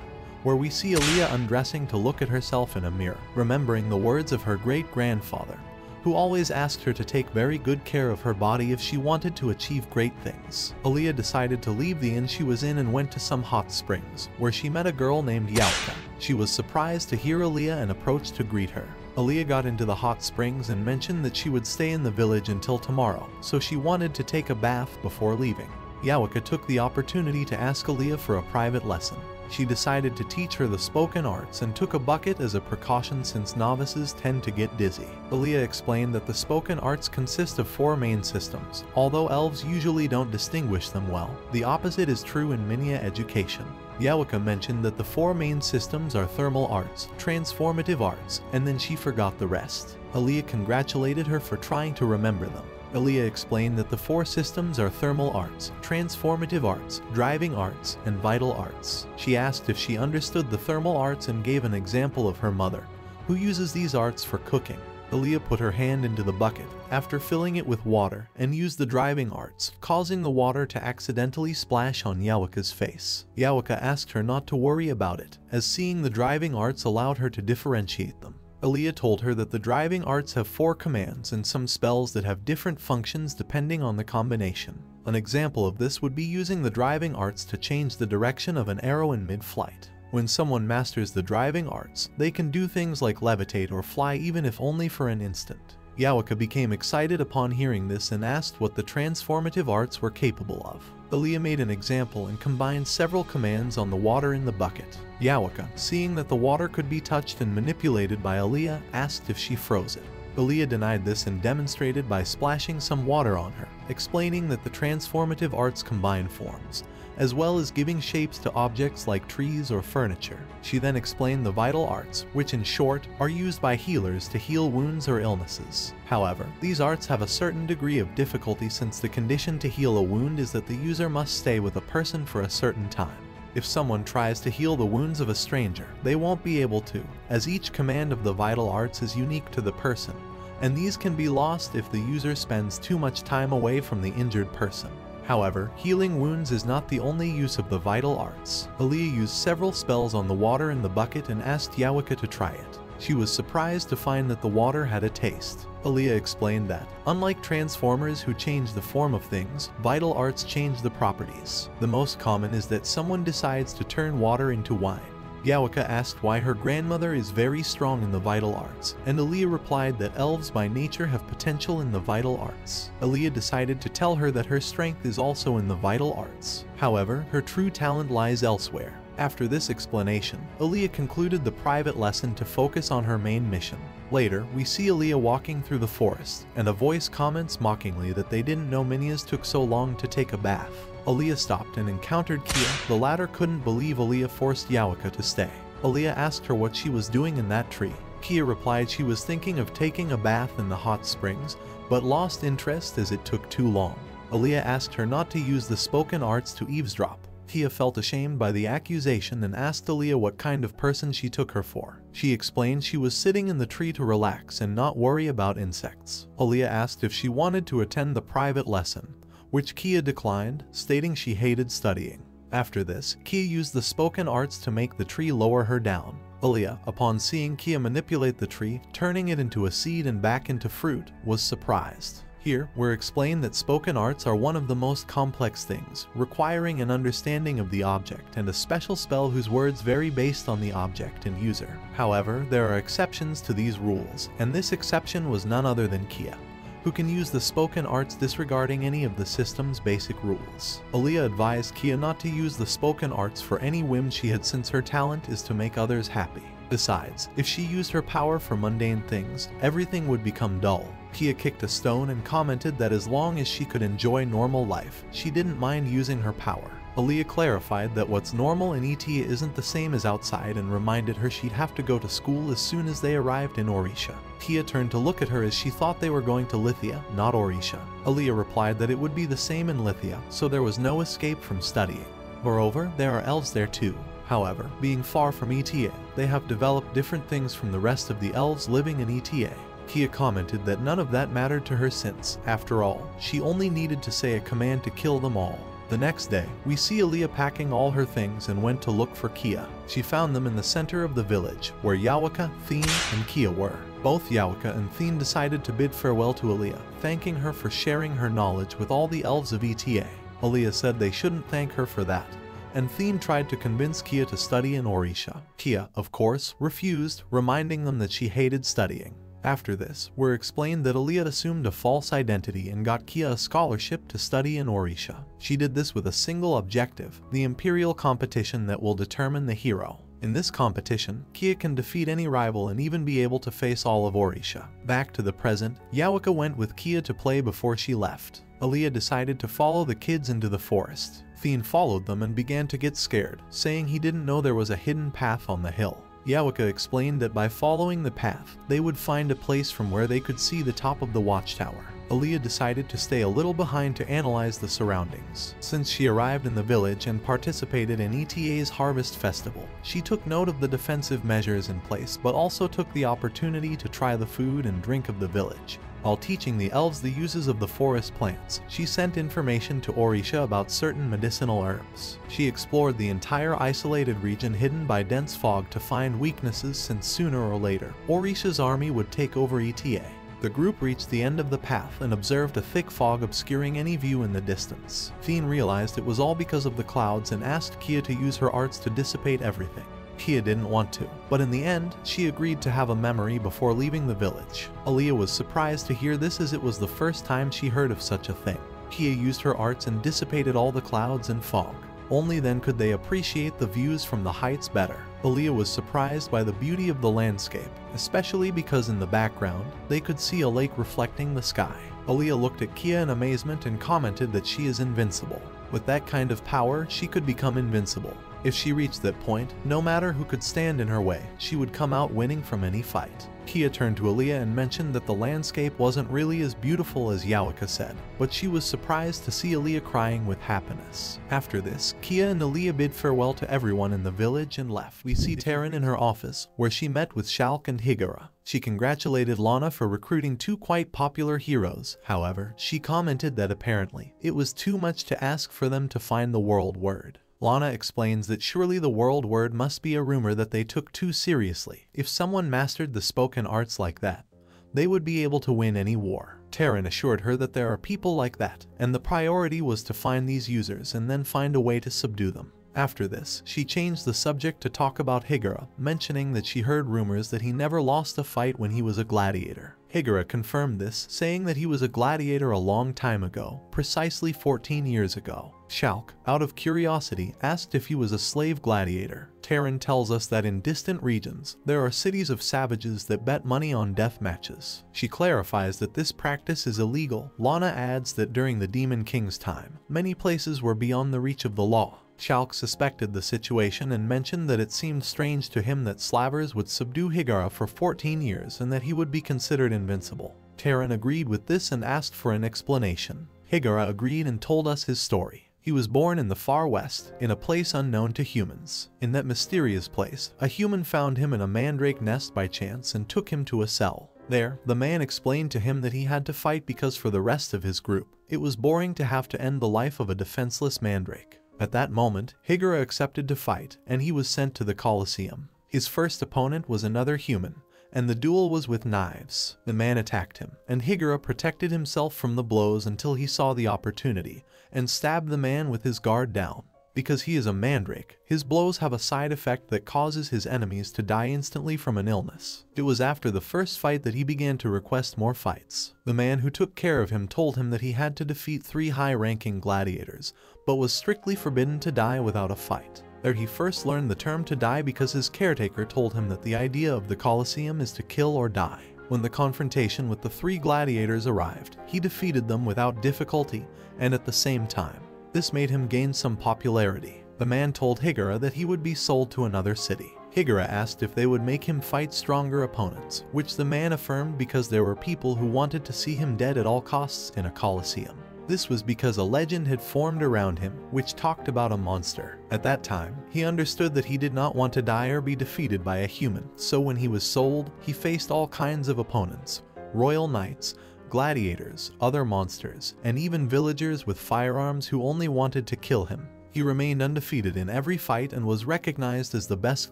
where we see Aaliyah undressing to look at herself in a mirror, remembering the words of her great-grandfather, who always asked her to take very good care of her body if she wanted to achieve great things. Aaliyah decided to leave the inn she was in and went to some hot springs, where she met a girl named Yawaka. She was surprised to hear Aaliyah and approached to greet her. Aaliyah got into the hot springs and mentioned that she would stay in the village until tomorrow, so she wanted to take a bath before leaving. Yawaka took the opportunity to ask Aaliyah for a private lesson. She decided to teach her the spoken arts and took a bucket as a precaution since novices tend to get dizzy. Aaliyah explained that the spoken arts consist of four main systems, although elves usually don't distinguish them well. The opposite is true in Minya education. Yawaka mentioned that the four main systems are thermal arts, transformative arts, and then she forgot the rest. Aaliyah congratulated her for trying to remember them. Aaliyah explained that the four systems are thermal arts, transformative arts, driving arts, and vital arts. She asked if she understood the thermal arts and gave an example of her mother, who uses these arts for cooking. Aaliyah put her hand into the bucket, after filling it with water, and used the driving arts, causing the water to accidentally splash on Yawaka's face. Yawaka asked her not to worry about it, as seeing the driving arts allowed her to differentiate them. Aaliyah told her that the driving arts have four commands and some spells that have different functions depending on the combination. An example of this would be using the driving arts to change the direction of an arrow in mid-flight. When someone masters the driving arts, they can do things like levitate or fly even if only for an instant. Yawaka became excited upon hearing this and asked what the transformative arts were capable of. Aaliyah made an example and combined several commands on the water in the bucket. Yawaka, seeing that the water could be touched and manipulated by Aaliyah, asked if she froze it. Aaliyah denied this and demonstrated by splashing some water on her, explaining that the transformative arts combine forms, as well as giving shapes to objects like trees or furniture. She then explained the vital arts, which in short, are used by healers to heal wounds or illnesses. However, these arts have a certain degree of difficulty since the condition to heal a wound is that the user must stay with a person for a certain time. If someone tries to heal the wounds of a stranger, they won't be able to, as each command of the vital arts is unique to the person, and these can be lost if the user spends too much time away from the injured person. However, healing wounds is not the only use of the vital arts. Aaliyah used several spells on the water in the bucket and asked Yawaka to try it. She was surprised to find that the water had a taste. Aaliyah explained that, unlike Transformers who change the form of things, vital arts change the properties. The most common is that someone decides to turn water into wine. Yawaka asked why her grandmother is very strong in the vital arts, and Aaliyah replied that elves by nature have potential in the vital arts. Aaliyah decided to tell her that her strength is also in the vital arts. However, her true talent lies elsewhere. After this explanation, Aaliyah concluded the private lesson to focus on her main mission. Later, we see Aaliyah walking through the forest, and a voice comments mockingly that they didn't know Minias took so long to take a bath. Aaliyah stopped and encountered Kia. The latter couldn't believe Aaliyah forced Yawaka to stay. Aaliyah asked her what she was doing in that tree. Kia replied she was thinking of taking a bath in the hot springs, but lost interest as it took too long. Aaliyah asked her not to use the spoken arts to eavesdrop. Kia felt ashamed by the accusation and asked Aaliyah what kind of person she took her for. She explained she was sitting in the tree to relax and not worry about insects. Aaliyah asked if she wanted to attend the private lesson, which Kia declined, stating she hated studying. After this, Kia used the spoken arts to make the tree lower her down. Aaliyah, upon seeing Kia manipulate the tree, turning it into a seed and back into fruit, was surprised. Here, we're explained that spoken arts are one of the most complex things, requiring an understanding of the object and a special spell whose words vary based on the object and user. However, there are exceptions to these rules, and this exception was none other than Kia, who can use the spoken arts disregarding any of the system's basic rules. Aaliyah advised Kia not to use the spoken arts for any whim she had since her talent is to make others happy. Besides, if she used her power for mundane things, everything would become dull. Kia kicked a stone and commented that as long as she could enjoy normal life, she didn't mind using her power. Aaliyah clarified that what's normal in E T A isn't the same as outside and reminded her she'd have to go to school as soon as they arrived in Orisha. Kia turned to look at her as she thought they were going to Lithia, not Orisha. Aaliyah replied that it would be the same in Lithia, so there was no escape from studying. Moreover, there are elves there too. However, being far from E T A, they have developed different things from the rest of the elves living in E T A. Kia commented that none of that mattered to her since, after all, she only needed to say a command to kill them all. The next day, we see Aaliyah packing all her things and went to look for Kia. She found them in the center of the village, where Yawaka, Thien, and Kia were. Both Yawaka and Thien decided to bid farewell to Aaliyah, thanking her for sharing her knowledge with all the elves of E T A. Aaliyah said they shouldn't thank her for that, and Thien tried to convince Kia to study in Orisha. Kia, of course, refused, reminding them that she hated studying. After this, we're explained that Aaliyah assumed a false identity and got Kia a scholarship to study in Orisha. She did this with a single objective, the imperial competition that will determine the hero. In this competition, Kia can defeat any rival and even be able to face all of Orisha. Back to the present, Yawaka went with Kia to play before she left. Aaliyah decided to follow the kids into the forest. Thien followed them and began to get scared, saying he didn't know there was a hidden path on the hill. Yawaka explained that by following the path, they would find a place from where they could see the top of the watchtower. Aaliyah decided to stay a little behind to analyze the surroundings. Since she arrived in the village and participated in E T A's Harvest Festival, she took note of the defensive measures in place but also took the opportunity to try the food and drink of the village. While teaching the elves the uses of the forest plants, she sent information to Orisha about certain medicinal herbs. She explored the entire isolated region hidden by dense fog to find weaknesses since sooner or later, Orisha's army would take over E T A. The group reached the end of the path and observed a thick fog obscuring any view in the distance. Thien realized it was all because of the clouds and asked Kia to use her arts to dissipate everything. Kia didn't want to, but in the end, she agreed to have a memory before leaving the village. Aaliyah was surprised to hear this as it was the first time she heard of such a thing. Kia used her arts and dissipated all the clouds and fog. Only then could they appreciate the views from the heights better. Aaliyah was surprised by the beauty of the landscape, especially because in the background, they could see a lake reflecting the sky. Aaliyah looked at Kia in amazement and commented that she is invincible. With that kind of power, she could become invincible. If she reached that point, no matter who could stand in her way, she would come out winning from any fight. Kia turned to Aaliyah and mentioned that the landscape wasn't really as beautiful as Yawaka said, but she was surprised to see Aaliyah crying with happiness. After this, Kia and Aaliyah bid farewell to everyone in the village and left. We see Terran in her office, where she met with Shulk and Higura. She congratulated Lana for recruiting two quite popular heroes, however, she commented that apparently, it was too much to ask for them to find the world word. Lana explains that surely the world word must be a rumor that they took too seriously. If someone mastered the spoken arts like that, they would be able to win any war. Terran assured her that there are people like that, and the priority was to find these users and then find a way to subdue them. After this, she changed the subject to talk about Higura, mentioning that she heard rumors that he never lost a fight when he was a gladiator. Higura confirmed this, saying that he was a gladiator a long time ago, precisely fourteen years ago. Shulk, out of curiosity, asked if he was a slave gladiator. Terran tells us that in distant regions, there are cities of savages that bet money on death matches. She clarifies that this practice is illegal. Lana adds that during the Demon King's time, many places were beyond the reach of the law. Shulk suspected the situation and mentioned that it seemed strange to him that Slavers would subdue Higura for fourteen years and that he would be considered invincible. Terran agreed with this and asked for an explanation. Higura agreed and told us his story. He was born in the far west, in a place unknown to humans. In that mysterious place, a human found him in a mandrake nest by chance and took him to a cell. There, the man explained to him that he had to fight because for the rest of his group, it was boring to have to end the life of a defenseless mandrake. At that moment, Higura accepted to fight, and he was sent to the Colosseum. His first opponent was another human, and the duel was with knives. The man attacked him, and Higura protected himself from the blows until he saw the opportunity, and stabbed the man with his guard down. Because he is a mandrake, his blows have a side effect that causes his enemies to die instantly from an illness. It was after the first fight that he began to request more fights. The man who took care of him told him that he had to defeat three high-ranking gladiators, but was strictly forbidden to die without a fight. There he first learned the term to die because his caretaker told him that the idea of the Colosseum is to kill or die. When the confrontation with the three gladiators arrived, he defeated them without difficulty, and at the same time. This made him gain some popularity. The man told Higura that he would be sold to another city. Higura asked if they would make him fight stronger opponents, which the man affirmed because there were people who wanted to see him dead at all costs in a Colosseum. This was because a legend had formed around him, which talked about a monster. At that time, he understood that he did not want to die or be defeated by a human, so when he was sold, he faced all kinds of opponents, royal knights, gladiators, other monsters, and even villagers with firearms who only wanted to kill him. He remained undefeated in every fight and was recognized as the best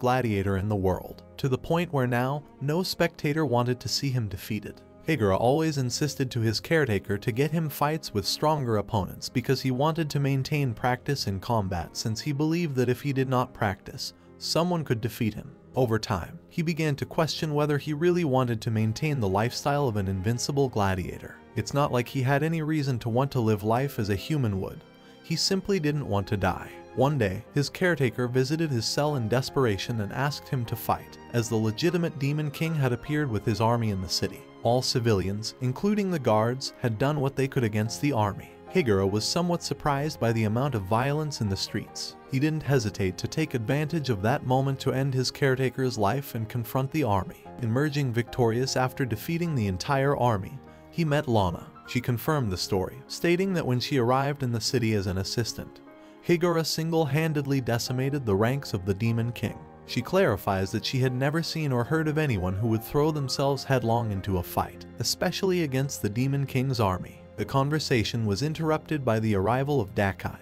gladiator in the world, to the point where now, no spectator wanted to see him defeated. Higura always insisted to his caretaker to get him fights with stronger opponents because he wanted to maintain practice in combat since he believed that if he did not practice, someone could defeat him. Over time, he began to question whether he really wanted to maintain the lifestyle of an invincible gladiator. It's not like he had any reason to want to live life as a human would. He simply didn't want to die. One day, his caretaker visited his cell in desperation and asked him to fight, as the legitimate Demon King had appeared with his army in the city. All civilians, including the guards, had done what they could against the army. Higura was somewhat surprised by the amount of violence in the streets. He didn't hesitate to take advantage of that moment to end his caretaker's life and confront the army. Emerging victorious after defeating the entire army, he met Lana. She confirmed the story, stating that when she arrived in the city as an assistant, Higura single-handedly decimated the ranks of the Demon King. She clarifies that she had never seen or heard of anyone who would throw themselves headlong into a fight, especially against the Demon King's army. The conversation was interrupted by the arrival of Dakai,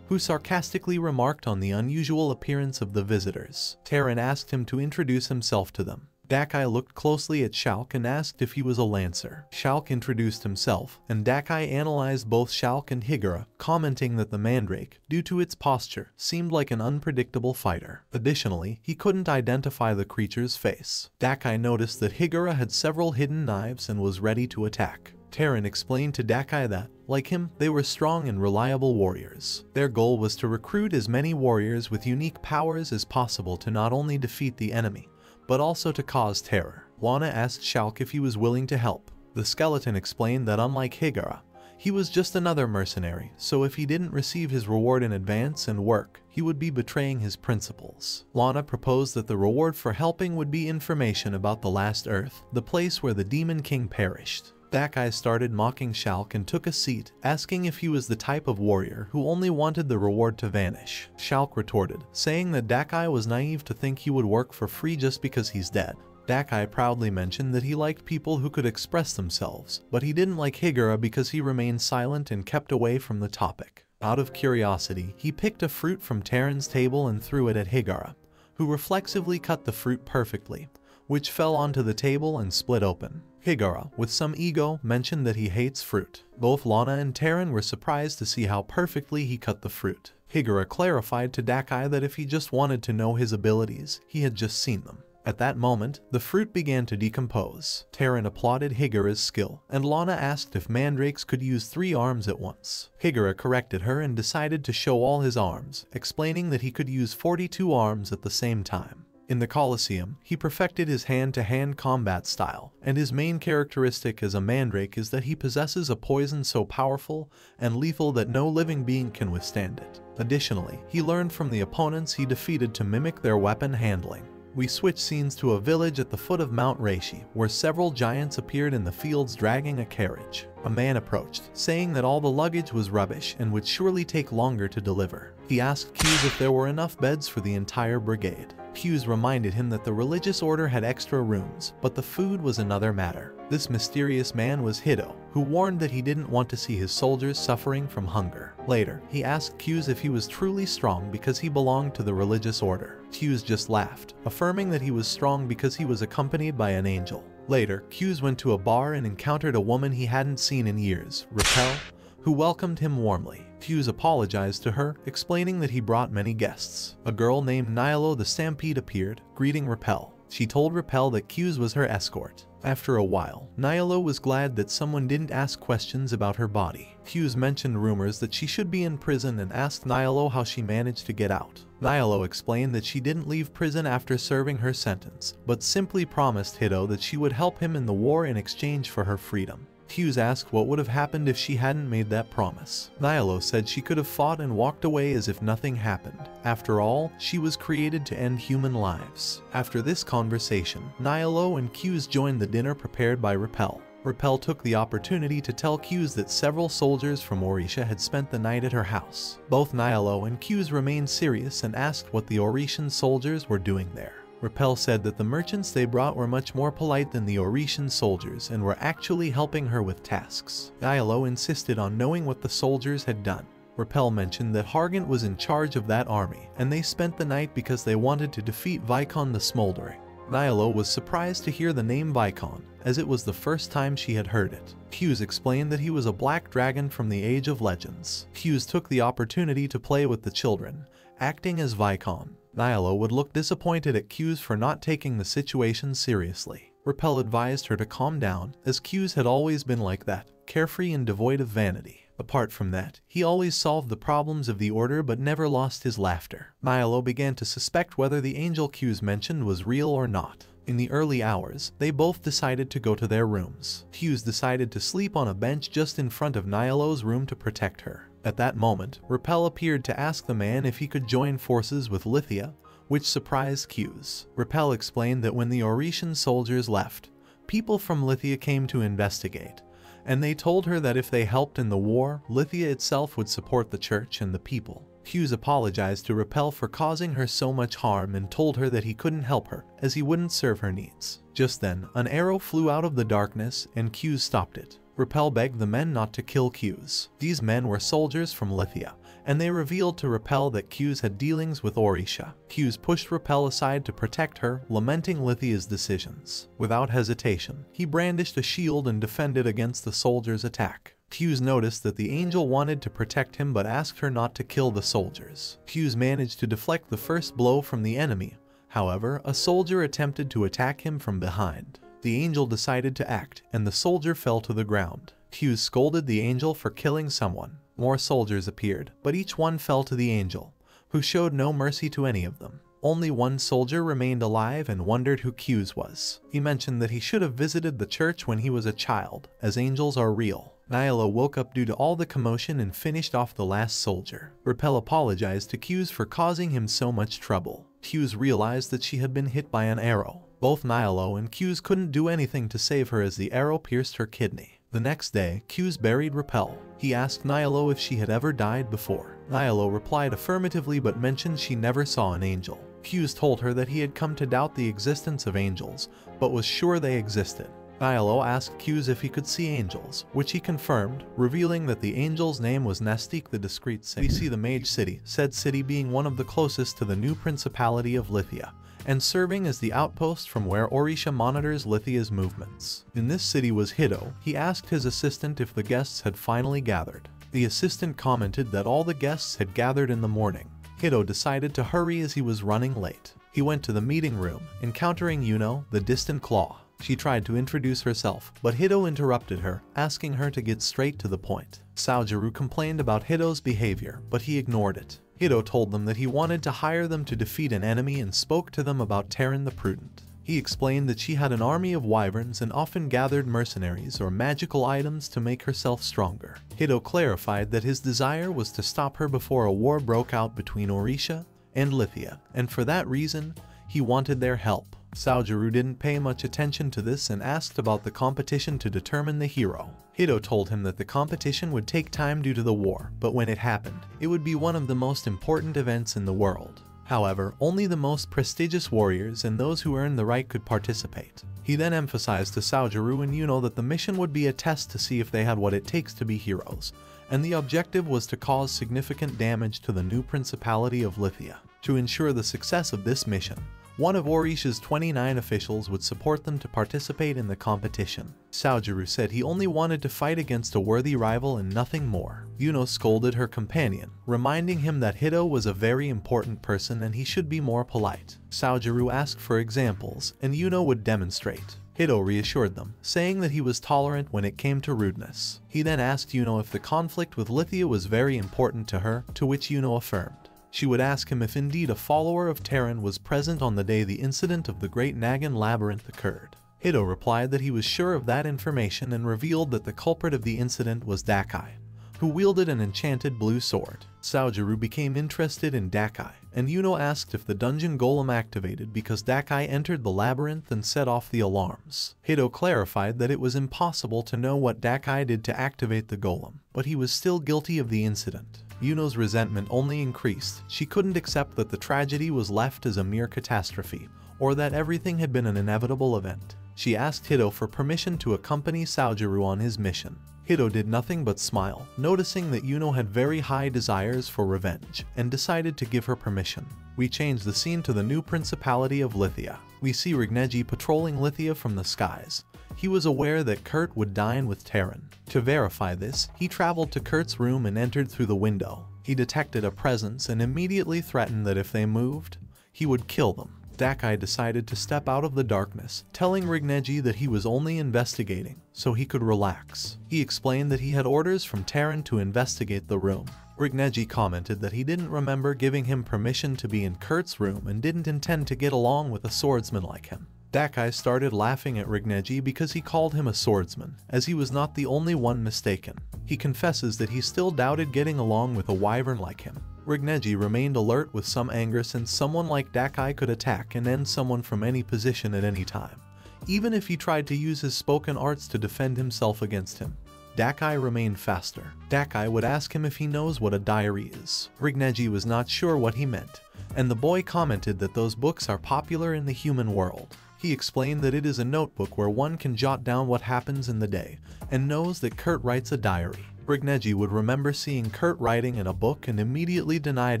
who sarcastically remarked on the unusual appearance of the visitors. Terran asked him to introduce himself to them. Dakai looked closely at Shulk and asked if he was a lancer. Shulk introduced himself, and Dakai analyzed both Shulk and Higura, commenting that the mandrake, due to its posture, seemed like an unpredictable fighter. Additionally, he couldn't identify the creature's face. Dakai noticed that Higura had several hidden knives and was ready to attack. Terran explained to Dakai that, like him, they were strong and reliable warriors. Their goal was to recruit as many warriors with unique powers as possible to not only defeat the enemy, but also to cause terror. Lana asked Shulk if he was willing to help. The skeleton explained that unlike Higura, he was just another mercenary, so if he didn't receive his reward in advance and work, he would be betraying his principles. Lana proposed that the reward for helping would be information about the last Earth, the place where the Demon King perished. Dakai started mocking Shulk and took a seat, asking if he was the type of warrior who only wanted the reward to vanish. Shulk retorted, saying that Dakai was naive to think he would work for free just because he's dead. Dakai proudly mentioned that he liked people who could express themselves, but he didn't like Higura because he remained silent and kept away from the topic. Out of curiosity, he picked a fruit from Terran's table and threw it at Higura, who reflexively cut the fruit perfectly, which fell onto the table and split open. Higura, with some ego, mentioned that he hates fruit. Both Lana and Terran were surprised to see how perfectly he cut the fruit. Higura clarified to Dakai that if he just wanted to know his abilities, he had just seen them. At that moment, the fruit began to decompose. Terran applauded Higura's skill, and Lana asked if mandrakes could use three arms at once. Higura corrected her and decided to show all his arms, explaining that he could use forty-two arms at the same time. In the Colosseum, he perfected his hand-to-hand combat style, and his main characteristic as a mandrake is that he possesses a poison so powerful and lethal that no living being can withstand it. Additionally, he learned from the opponents he defeated to mimic their weapon handling. We switch scenes to a village at the foot of Mount Reishi, where several giants appeared in the fields dragging a carriage. A man approached, saying that all the luggage was rubbish and would surely take longer to deliver. He asked Hughes if there were enough beds for the entire brigade. Hughes reminded him that the religious order had extra rooms, but the food was another matter. This mysterious man was Hido, who warned that he didn't want to see his soldiers suffering from hunger. Later, he asked Hughes if he was truly strong because he belonged to the religious order. Hughes just laughed, affirming that he was strong because he was accompanied by an angel. Later, Hughes went to a bar and encountered a woman he hadn't seen in years, Raquel, who welcomed him warmly. Hughes apologized to her, explaining that he brought many guests. A girl named Nihilo the Stampede appeared, greeting Raquel. She told Raquel that Hughes was her escort. After a while, Nihilo was glad that someone didn't ask questions about her body. Hughes mentioned rumors that she should be in prison and asked Nihilo how she managed to get out. Nihilo explained that she didn't leave prison after serving her sentence, but simply promised Hido that she would help him in the war in exchange for her freedom. Hughes asked what would have happened if she hadn't made that promise. Nihilo said she could have fought and walked away as if nothing happened. After all, she was created to end human lives. After this conversation, Nihilo and Hughes joined the dinner prepared by Rappel. Rappel took the opportunity to tell Hughes that several soldiers from Orisha had spent the night at her house. Both Nihilo and Hughes remained serious and asked what the Orishan soldiers were doing there. Rappel said that the merchants they brought were much more polite than the Orishan soldiers and were actually helping her with tasks. Nihilo insisted on knowing what the soldiers had done. Rappel mentioned that Hargant was in charge of that army, and they spent the night because they wanted to defeat Vikon the Smoldering. Nihilo was surprised to hear the name Vikon, as it was the first time she had heard it. Hughes explained that he was a black dragon from the Age of Legends. Hughes took the opportunity to play with the children, acting as Vikon. Nihilo would look disappointed at Hughes for not taking the situation seriously. Rappel advised her to calm down, as Hughes had always been like that, carefree and devoid of vanity. Apart from that, he always solved the problems of the order but never lost his laughter. Nihilo began to suspect whether the angel Hughes mentioned was real or not. In the early hours, they both decided to go to their rooms. Hughes decided to sleep on a bench just in front of Nihilo's room to protect her. At that moment, Rappel appeared to ask the man if he could join forces with Lithia, which surprised Hughes. Rappel explained that when the Orishan soldiers left, people from Lithia came to investigate, and they told her that if they helped in the war, Lithia itself would support the church and the people. Hughes apologized to Rappel for causing her so much harm and told her that he couldn't help her, as he wouldn't serve her needs. Just then, an arrow flew out of the darkness, and Hughes stopped it. Rappel begged the men not to kill Hughes. These men were soldiers from Lithia, and they revealed to Rappel that Hughes had dealings with Orisha. Hughes pushed Rappel aside to protect her, lamenting Lithia's decisions. Without hesitation, he brandished a shield and defended against the soldiers' attack. Hughes noticed that the angel wanted to protect him but asked her not to kill the soldiers. Hughes managed to deflect the first blow from the enemy. However, a soldier attempted to attack him from behind. The angel decided to act, and the soldier fell to the ground. Hughes scolded the angel for killing someone. More soldiers appeared, but each one fell to the angel, who showed no mercy to any of them. Only one soldier remained alive and wondered who Hughes was. He mentioned that he should have visited the church when he was a child, as angels are real. Nyla woke up due to all the commotion and finished off the last soldier. Repel apologized to Q's for causing him so much trouble. Q's realized that she had been hit by an arrow. Both Nihilo and Q's couldn't do anything to save her as the arrow pierced her kidney. The next day, Q's buried Repel. He asked Nihilo if she had ever died before. Nihilo replied affirmatively but mentioned she never saw an angel. Q's told her that he had come to doubt the existence of angels, but was sure they existed. Nihilo asked Q's if he could see angels, which he confirmed, revealing that the angel's name was Nastique the Discreet Six. We see the Mage City, said city being one of the closest to the new Principality of Lithia, and serving as the outpost from where Orisha monitors Lithia's movements. In this city was Hido. He asked his assistant if the guests had finally gathered. The assistant commented that all the guests had gathered in the morning. Hido decided to hurry as he was running late. He went to the meeting room, encountering Yuno, the distant claw. She tried to introduce herself, but Hido interrupted her, asking her to get straight to the point. Sojiro complained about Hido's behavior, but he ignored it. Hido told them that he wanted to hire them to defeat an enemy and spoke to them about Terran the Prudent. He explained that she had an army of wyverns and often gathered mercenaries or magical items to make herself stronger. Hido clarified that his desire was to stop her before a war broke out between Orisha and Lithia, and for that reason, he wanted their help. Sojiro didn't pay much attention to this and asked about the competition to determine the hero. Hido told him that the competition would take time due to the war, but when it happened, it would be one of the most important events in the world. However, only the most prestigious warriors and those who earned the right could participate. He then emphasized to Sojiro and Yuno that the mission would be a test to see if they had what it takes to be heroes, and the objective was to cause significant damage to the new Principality of Lithia. To ensure the success of this mission, one of Orisha's twenty-nine officials would support them to participate in the competition. Sojiro said he only wanted to fight against a worthy rival and nothing more. Yuno scolded her companion, reminding him that Hido was a very important person and he should be more polite. Sojiro asked for examples, and Yuno would demonstrate. Hido reassured them, saying that he was tolerant when it came to rudeness. He then asked Yuno if the conflict with Lithia was very important to her, to which Yuno affirmed. She would ask him if indeed a follower of Terran was present on the day the incident of the Great Nagan Labyrinth occurred. Hido replied that he was sure of that information and revealed that the culprit of the incident was Dakai, who wielded an enchanted blue sword. Sojiro became interested in Dakai, and Yuno asked if the dungeon golem activated because Dakai entered the labyrinth and set off the alarms. Hido clarified that it was impossible to know what Dakai did to activate the golem, but he was still guilty of the incident. Yuno's resentment only increased. She couldn't accept that the tragedy was left as a mere catastrophe, or that everything had been an inevitable event. She asked Hido for permission to accompany Sojiro on his mission. Hido did nothing but smile, noticing that Yuno had very high desires for revenge, and decided to give her permission. We change the scene to the new Principality of Lithia. We see Rigneji patrolling Lithia from the skies. He was aware that Kurt would dine with Terran. To verify this, he traveled to Kurt's room and entered through the window. He detected a presence and immediately threatened that if they moved, he would kill them. Dakai decided to step out of the darkness, telling Rigneji that he was only investigating, so he could relax. He explained that he had orders from Terran to investigate the room. Rigneji commented that he didn't remember giving him permission to be in Kurt's room and didn't intend to get along with a swordsman like him. Dakai started laughing at Rigneji because he called him a swordsman, as he was not the only one mistaken. He confesses that he still doubted getting along with a wyvern like him. Rigneji remained alert with some anger since someone like Dakai could attack and end someone from any position at any time, even if he tried to use his spoken arts to defend himself against him. Dakai remained faster. Dakai would ask him if he knows what a diary is. Rigneji was not sure what he meant, and the boy commented that those books are popular in the human world. He explained that it is a notebook where one can jot down what happens in the day, and knows that Kurt writes a diary. Rigneji would remember seeing Kurt writing in a book and immediately denied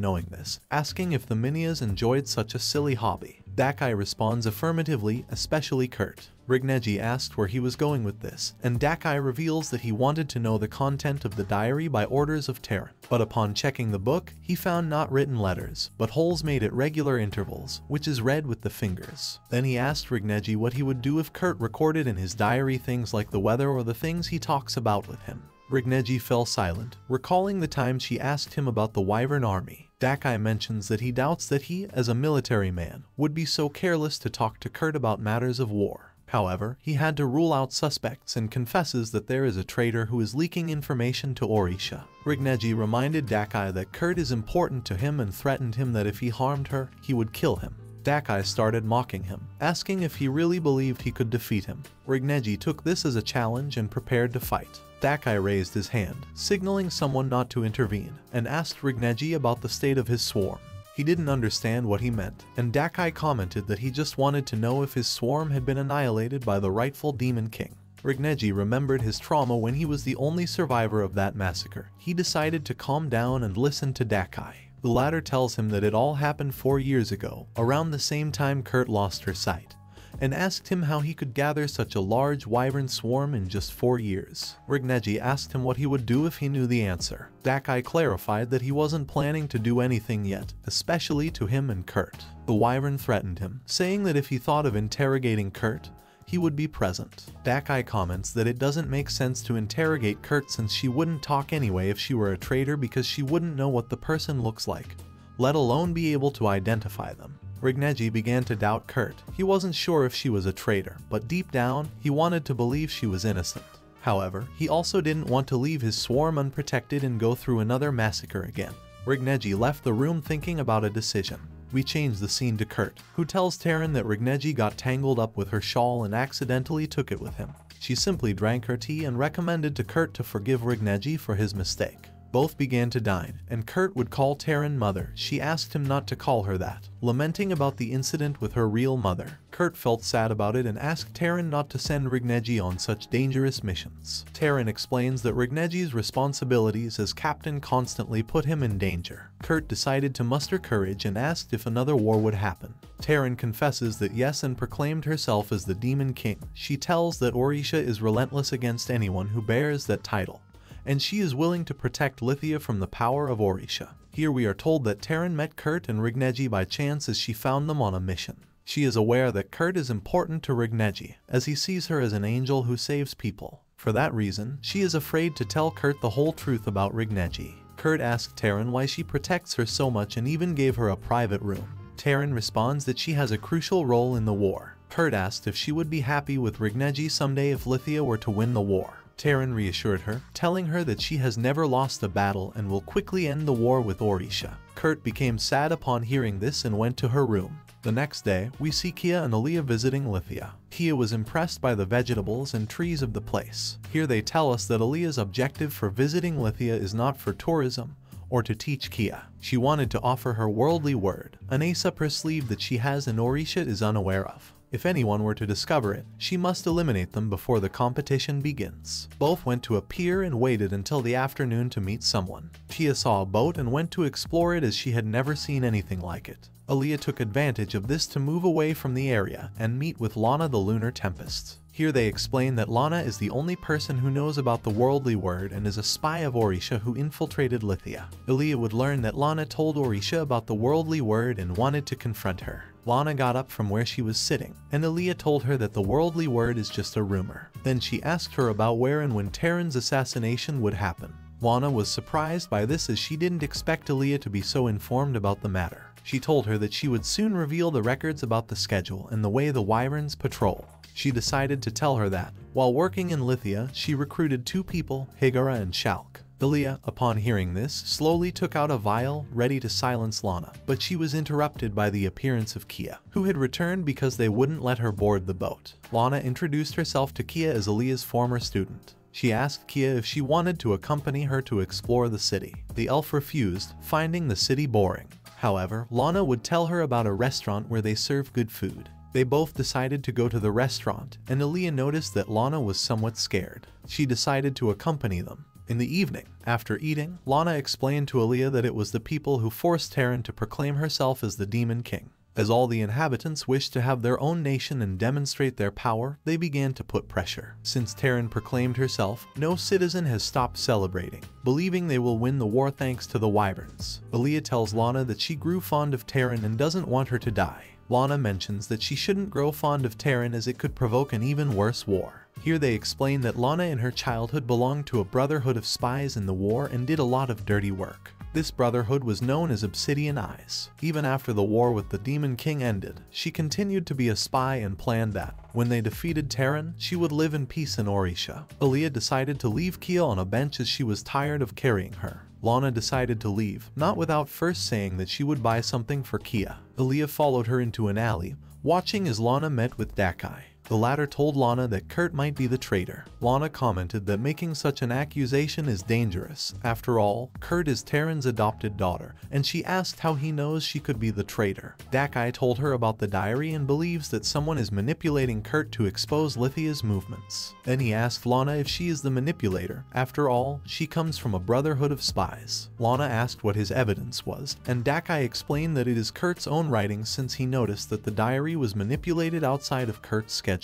knowing this, asking if the Minias enjoyed such a silly hobby. Dakai responds affirmatively, especially Kurt. Rigneji asked where he was going with this, and Dakai reveals that he wanted to know the content of the diary by orders of Terran. But upon checking the book, he found not written letters, but holes made at regular intervals, which is read with the fingers. Then he asked Rigneji what he would do if Kurt recorded in his diary things like the weather or the things he talks about with him. Rigneji fell silent, recalling the time she asked him about the Wyvern Army. Dakai mentions that he doubts that he, as a military man, would be so careless to talk to Kurt about matters of war. However, he had to rule out suspects and confesses that there is a traitor who is leaking information to Orisha. Rigneji reminded Dakai that Kurt is important to him and threatened him that if he harmed her, he would kill him. Dakai started mocking him, asking if he really believed he could defeat him. Rigneji took this as a challenge and prepared to fight. Dakai raised his hand, signaling someone not to intervene, and asked Rigneji about the state of his swarm. He didn't understand what he meant, and Dakai commented that he just wanted to know if his swarm had been annihilated by the rightful Demon King. Rigneji remembered his trauma when he was the only survivor of that massacre. He decided to calm down and listen to Dakai. The latter tells him that it all happened four years ago, around the same time Kurt lost her sight, and asked him how he could gather such a large wyvern swarm in just four years. Rigneji asked him what he would do if he knew the answer. Dakai clarified that he wasn't planning to do anything yet, especially to him and Kurt. The wyvern threatened him, saying that if he thought of interrogating Kurt, he would be present. Dakai comments that it doesn't make sense to interrogate Kurt since she wouldn't talk anyway if she were a traitor because she wouldn't know what the person looks like, let alone be able to identify them. Rigneji began to doubt Kurt. He wasn't sure if she was a traitor, but deep down, he wanted to believe she was innocent. However, he also didn't want to leave his swarm unprotected and go through another massacre again. Rigneji left the room thinking about a decision. We change the scene to Kurt, who tells Terran that Rigneji got tangled up with her shawl and accidentally took it with him. She simply drank her tea and recommended to Kurt to forgive Rigneji for his mistake. Both began to dine, and Kurt would call Terran mother. She asked him not to call her that, lamenting about the incident with her real mother. Kurt felt sad about it and asked Terran not to send Rigneji on such dangerous missions. Terran explains that Rigneji's responsibilities as captain constantly put him in danger. Kurt decided to muster courage and asked if another war would happen. Terran confesses that yes and proclaimed herself as the Demon King. She tells that Orisha is relentless against anyone who bears that title, and she is willing to protect Lithia from the power of Orisha. Here we are told that Terran met Kurt and Rigneji by chance as she found them on a mission. She is aware that Kurt is important to Rigneji, as he sees her as an angel who saves people. For that reason, she is afraid to tell Kurt the whole truth about Rigneji. Kurt asks Terran why she protects her so much and even gave her a private room. Terran responds that she has a crucial role in the war. Kurt asked if she would be happy with Rigneji someday if Lithia were to win the war. Terran reassured her, telling her that she has never lost a battle and will quickly end the war with Orisha. Kurt became sad upon hearing this and went to her room. The next day, we see Kia and Aaliyah visiting Lithia. Kia was impressed by the vegetables and trees of the place. Here they tell us that Aaliyah's objective for visiting Lithia is not for tourism or to teach Kia. She wanted to offer her worldly word, an ace up her sleeve that she has and Orisha is unaware of. If anyone were to discover it, she must eliminate them before the competition begins. Both went to a pier and waited until the afternoon to meet someone. Kia saw a boat and went to explore it as she had never seen anything like it. Aaliyah took advantage of this to move away from the area and meet with Lana the Lunar Tempest. Here they explain that Lana is the only person who knows about the worldly word and is a spy of Orisha who infiltrated Lithia. Aaliyah would learn that Lana told Orisha about the worldly word and wanted to confront her. Lana got up from where she was sitting, and Aaliyah told her that the worldly word is just a rumor. Then she asked her about where and when Terran's assassination would happen. Lana was surprised by this as she didn't expect Aaliyah to be so informed about the matter. She told her that she would soon reveal the records about the schedule and the way the wyverns patrol. She decided to tell her that, while working in Lithia, she recruited two people, Higura and Shao. Aaliyah, upon hearing this, slowly took out a vial, ready to silence Lana, but she was interrupted by the appearance of Kia, who had returned because they wouldn't let her board the boat. Lana introduced herself to Kia as Aaliyah's former student. She asked Kia if she wanted to accompany her to explore the city. The elf refused, finding the city boring. However, Lana would tell her about a restaurant where they serve good food. They both decided to go to the restaurant, and Aaliyah noticed that Lana was somewhat scared. She decided to accompany them. In the evening, after eating, Lana explained to Aaliyah that it was the people who forced Terran to proclaim herself as the Demon King. As all the inhabitants wished to have their own nation and demonstrate their power, they began to put pressure. Since Terran proclaimed herself, no citizen has stopped celebrating, believing they will win the war thanks to the wyverns. Aaliyah tells Lana that she grew fond of Terran and doesn't want her to die. Lana mentions that she shouldn't grow fond of Terran as it could provoke an even worse war. Here they explain that Lana in her childhood belonged to a brotherhood of spies in the war and did a lot of dirty work. This brotherhood was known as Obsidian Eyes. Even after the war with the Demon King ended, she continued to be a spy and planned that, when they defeated Terran, she would live in peace in Orisha. Aaliyah decided to leave Kia on a bench as she was tired of carrying her. Lana decided to leave, not without first saying that she would buy something for Kia. Aaliyah followed her into an alley, watching as Lana met with Dakai. The latter told Lana that Kurt might be the traitor. Lana commented that making such an accusation is dangerous. After all, Kurt is Terran's adopted daughter, and she asked how he knows she could be the traitor. Dakai told her about the diary and believes that someone is manipulating Kurt to expose Lithia's movements. Then he asked Lana if she is the manipulator. After all, she comes from a brotherhood of spies. Lana asked what his evidence was, and Dakai explained that it is Kurt's own writings since he noticed that the diary was manipulated outside of Kurt's schedule.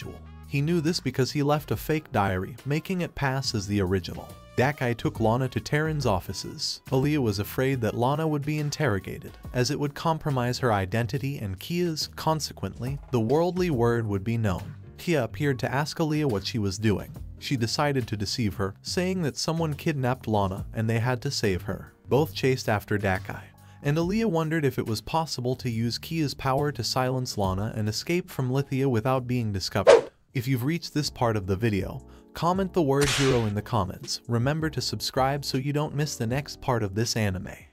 He knew this because he left a fake diary, making it pass as the original. Dakai took Lana to Terran's offices. Aaliyah was afraid that Lana would be interrogated, as it would compromise her identity and Kia's. Consequently, the worldly word would be known. Kia appeared to ask Aaliyah what she was doing. She decided to deceive her, saying that someone kidnapped Lana and they had to save her. Both chased after Dakai, and Aaliyah wondered if it was possible to use Kia's power to silence Lana and escape from Lithia without being discovered. If you've reached this part of the video, comment the word hero in the comments. Remember to subscribe so you don't miss the next part of this anime.